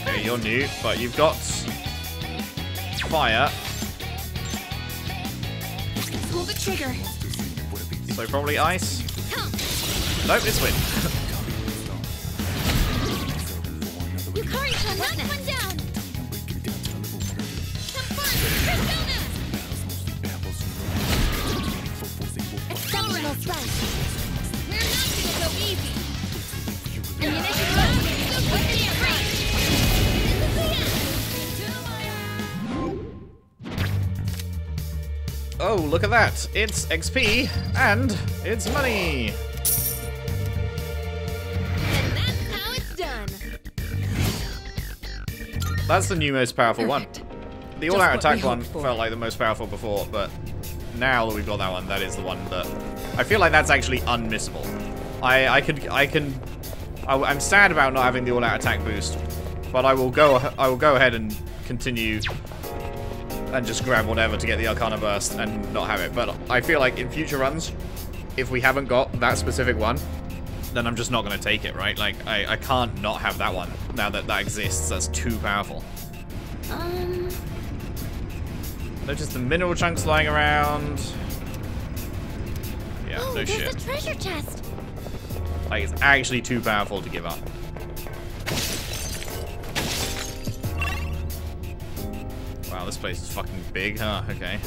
Okay, you're new, but you've got fire. Pull the trigger. So probably ice. Nope, it's win. Yukari-chan, knock one down. Some fun, Persona. Accelerator strike. We're not gonna go easy. Ammunition low. Weapon free. This is the end. Oh, look at that. It's XP and it's money. And that's how it's done. That's the new most powerful one. The all-out attack one felt like the most powerful before, but now that we've got that one, that is the one that I feel like that's actually unmissable. I'm sad about not having the all-out attack boost, but I will go ahead and continue and just grab whatever to get the Arcana burst and not have it. But I feel like in future runs, if we haven't got that specific one, then I'm just not going to take it, right? Like, I can't not have that one now that that exists. That's too powerful. Notice the mineral chunks lying around. Yeah, oh, no shit. There's a treasure chest. Like, it's actually too powerful to give up. Wow, this place is fucking big, huh? Okay.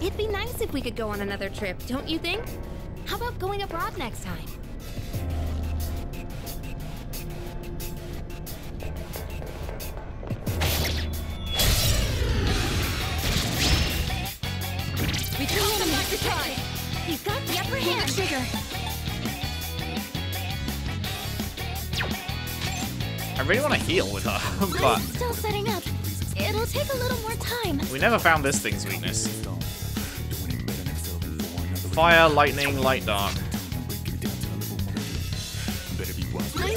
It'd be nice if we could go on another trip, don't you think? How about going abroad next time? We can hold him back to try. He's got the upper hand. I really want to heal with her, but it's still setting up. It'll take a little more time. We never found this thing's weakness. Fire, lightning, light, dark.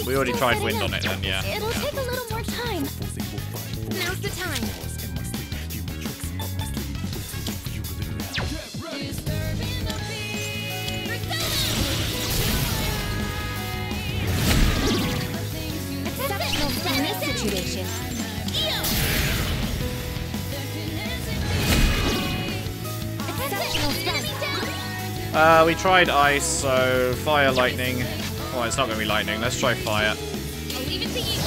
We already tried wind on it then, yeah. It'll take a little more time. Now's the time. Exceptional from this situation. We tried ice, so fire, lightning. Oh, it's not going to be lightning. Let's try fire. I'll leave it to you.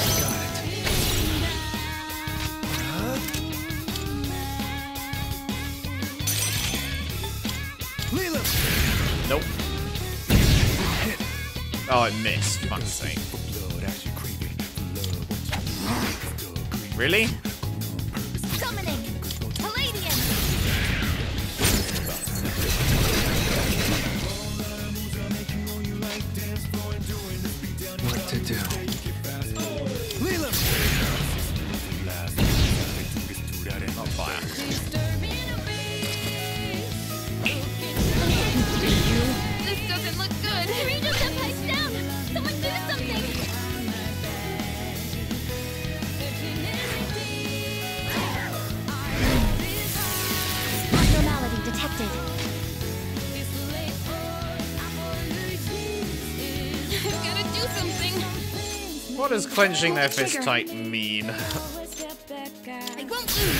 Huh? Nope. Oh, it missed. Fuck's sake. Really? What does clenching their fist tight mean? I won't lose.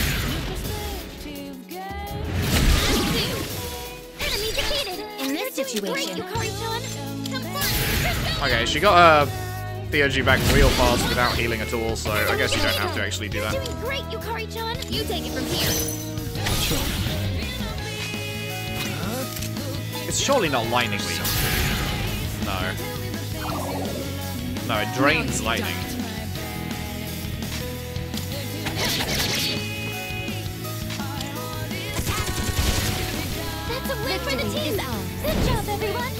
In this situation. Okay, she got her Theurgy back real fast without healing at all, so I guess you don't have to actually do that. You're doing great, Yukari-chan. You take it from here. It's surely not lightning weak. No. No, it drains lightning. That's a win for the team. Good job, everyone.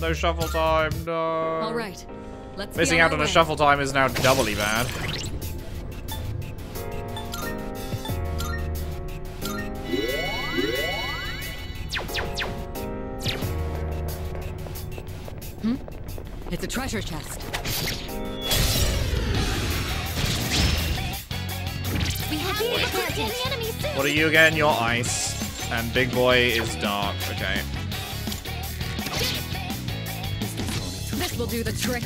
No shuffle time, no. All right. Let's missing out on a shuffle time is now doubly bad. It's a treasure chest. We have the enemy soon. What are you again? You're ice. And big boy is dark. Okay. This will do the trick.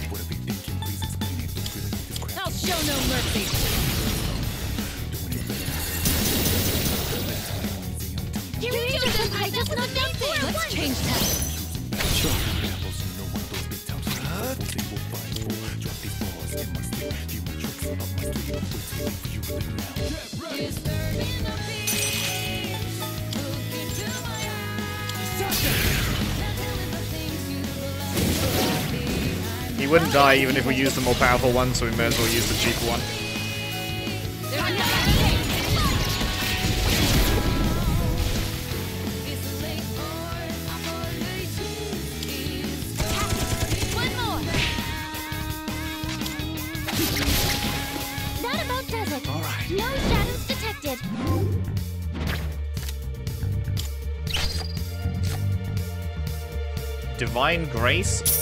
I'll show no mercy. Here we go. I just want to think. Let's change that. Sure. He wouldn't die even if we used the more powerful one, so we may as well use the cheap one. Divine Grace?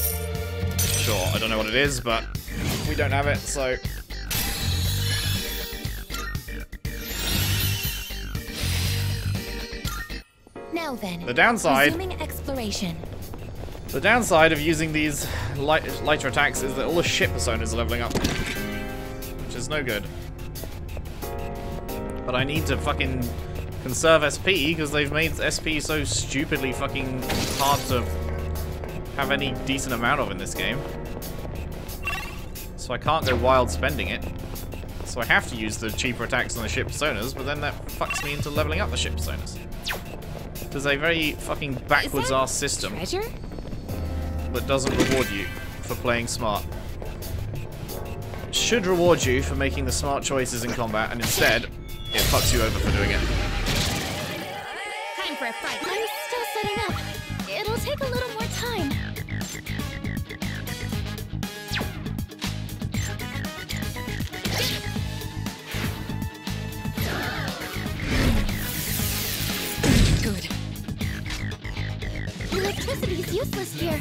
Sure, I don't know what it is, but we don't have it, so... Now then, the downside of using these lighter attacks is that all the shit personas are leveling up, which is no good. But I need to fucking conserve SP, because they've made SP so stupidly fucking hard to have any decent amount of in this game. So I can't go wild spending it. So I have to use the cheaper attacks on the ship personas, but then that fucks me into leveling up the ship personas. It is a very fucking backwards-ass system that doesn't reward you for playing smart. It should reward you for making the smart choices in combat, and instead... it fucks you over for doing it. Time for a fight. I'm still setting up. It'll take a little more time. Good. Electricity's useless here.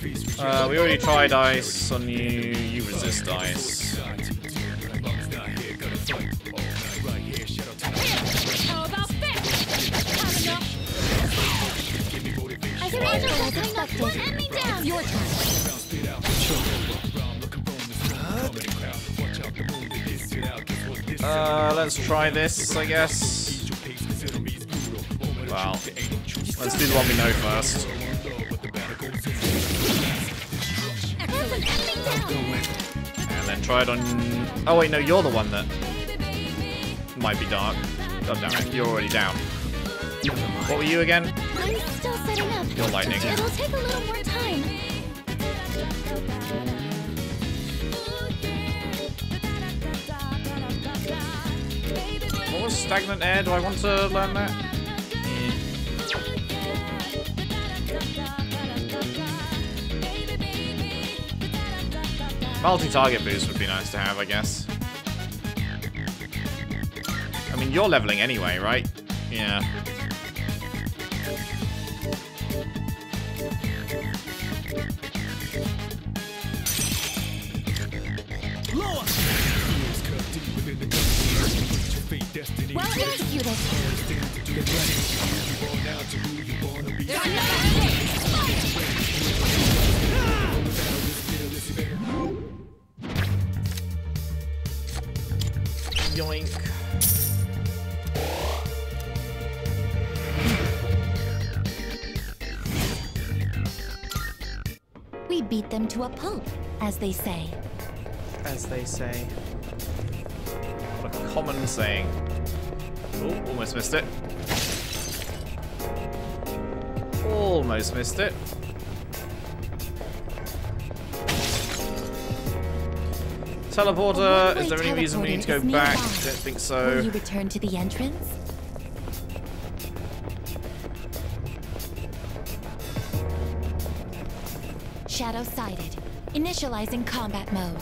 We already tried ice on you. You resist ice. Let's try this, I guess. Wow. Let's do the one we know first. And then try it on... Oh wait, no, you're the one that... might be dark. God damn it, you're already down. What were you again? I'm still setting up. You're lightning. It'll take a little more time. What was stagnant air? Do I want to learn that? Multi-target boost would be nice to have, I guess. I mean, you're leveling anyway, right? Yeah. Well executed. Yoink. We beat them to a pulp, as they say. As they say. What a common saying. Oh, almost missed it. Almost missed it. Teleporter, is there any reason we need to go back? I don't think so. Will you return to the entrance? Shadow sighted. Initializing combat mode.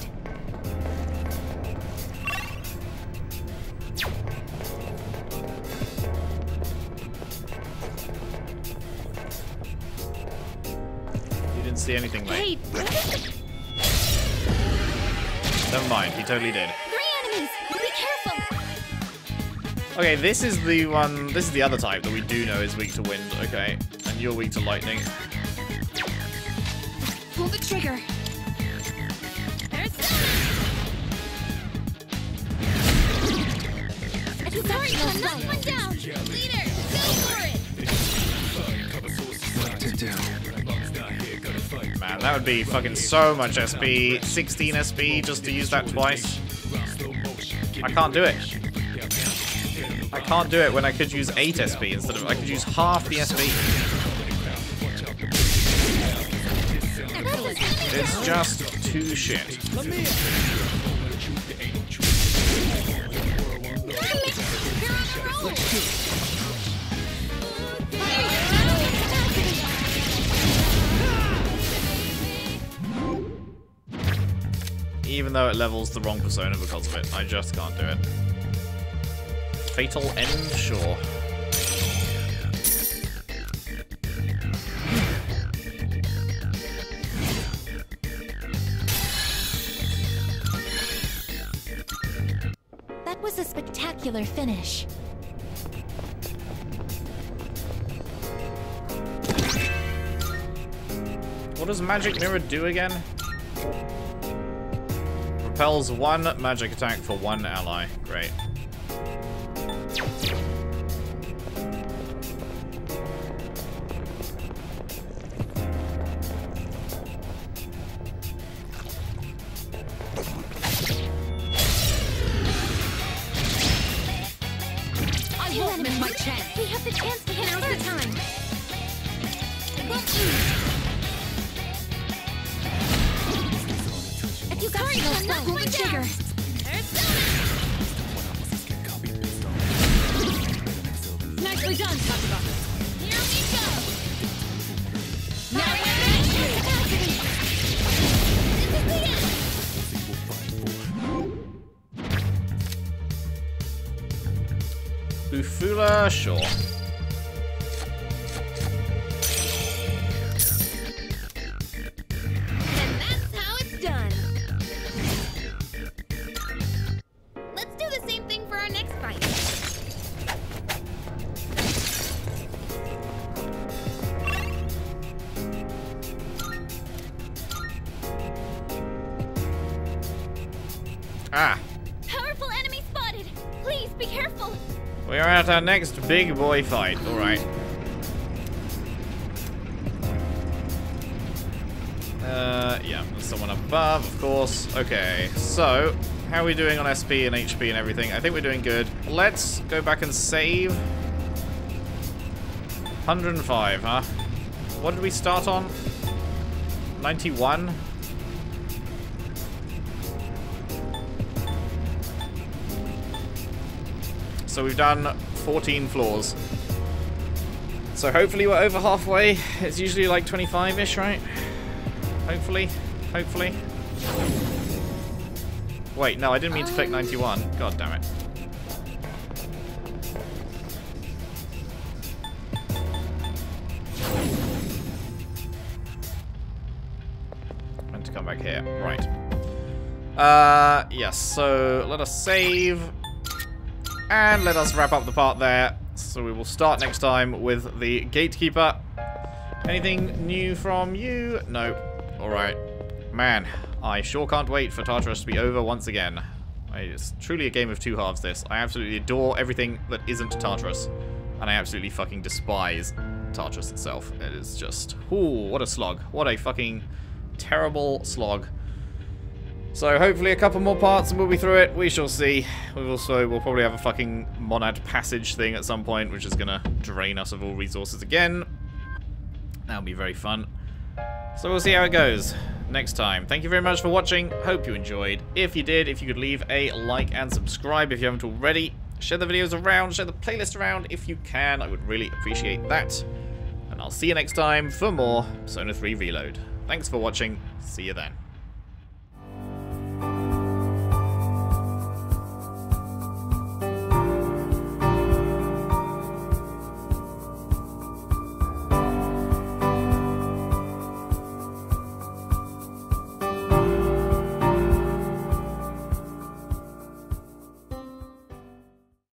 See anything, mate. Never mind, he totally did. Three enemies. Be careful. Okay, this is the one. This is the other type that we do know is weak to wind. Okay, and you're weak to lightning. Pull the trigger. There's sorry, another one down. Leader, go for it. Down. Man, that would be fucking so much SP. 16 SP just to use that twice. I can't do it. I can't do it when I could use 8 SP instead of... I could use half the SP. It's just too shit. Even though it levels the wrong persona because of it, I just can't do it. Fatal end? Sure. That was a spectacular finish. What does Magic Mirror do again? Repels one magic attack for one ally. Great. Sure. And that's how it's done. Let's do the same thing for our next fight. Ah. Powerful enemy spotted. Please be careful. We are at our next big boy fight, alright. Yeah, there's someone above, of course. Okay, so, how are we doing on SP and HP and everything? I think we're doing good. Let's go back and save. 105, huh? What did we start on? 91? So we've done 14 floors. So hopefully we're over halfway. It's usually like 25-ish, right? Hopefully. Hopefully. Wait, no, I didn't mean to click 91. God damn it. I meant to come back here. Right. Yes, so let us save. And let us wrap up the part there. So we will start next time with the Gatekeeper. Anything new from you? No. Alright. Man, I sure can't wait for Tartarus to be over once again. It's truly a game of two halves, this. I absolutely adore everything that isn't Tartarus. And I absolutely fucking despise Tartarus itself. It is just... Ooh, what a slog. What a fucking terrible slog. So hopefully a couple more parts and we'll be through it. We shall see. We'll probably have a fucking Monad Passage thing at some point, which is gonna drain us of all resources again. That'll be very fun. So we'll see how it goes next time. Thank you very much for watching. Hope you enjoyed. If you did, if you could leave a like and subscribe if you haven't already. Share the videos around, share the playlist around if you can. I would really appreciate that. And I'll see you next time for more Persona 3 Reload. Thanks for watching. See you then.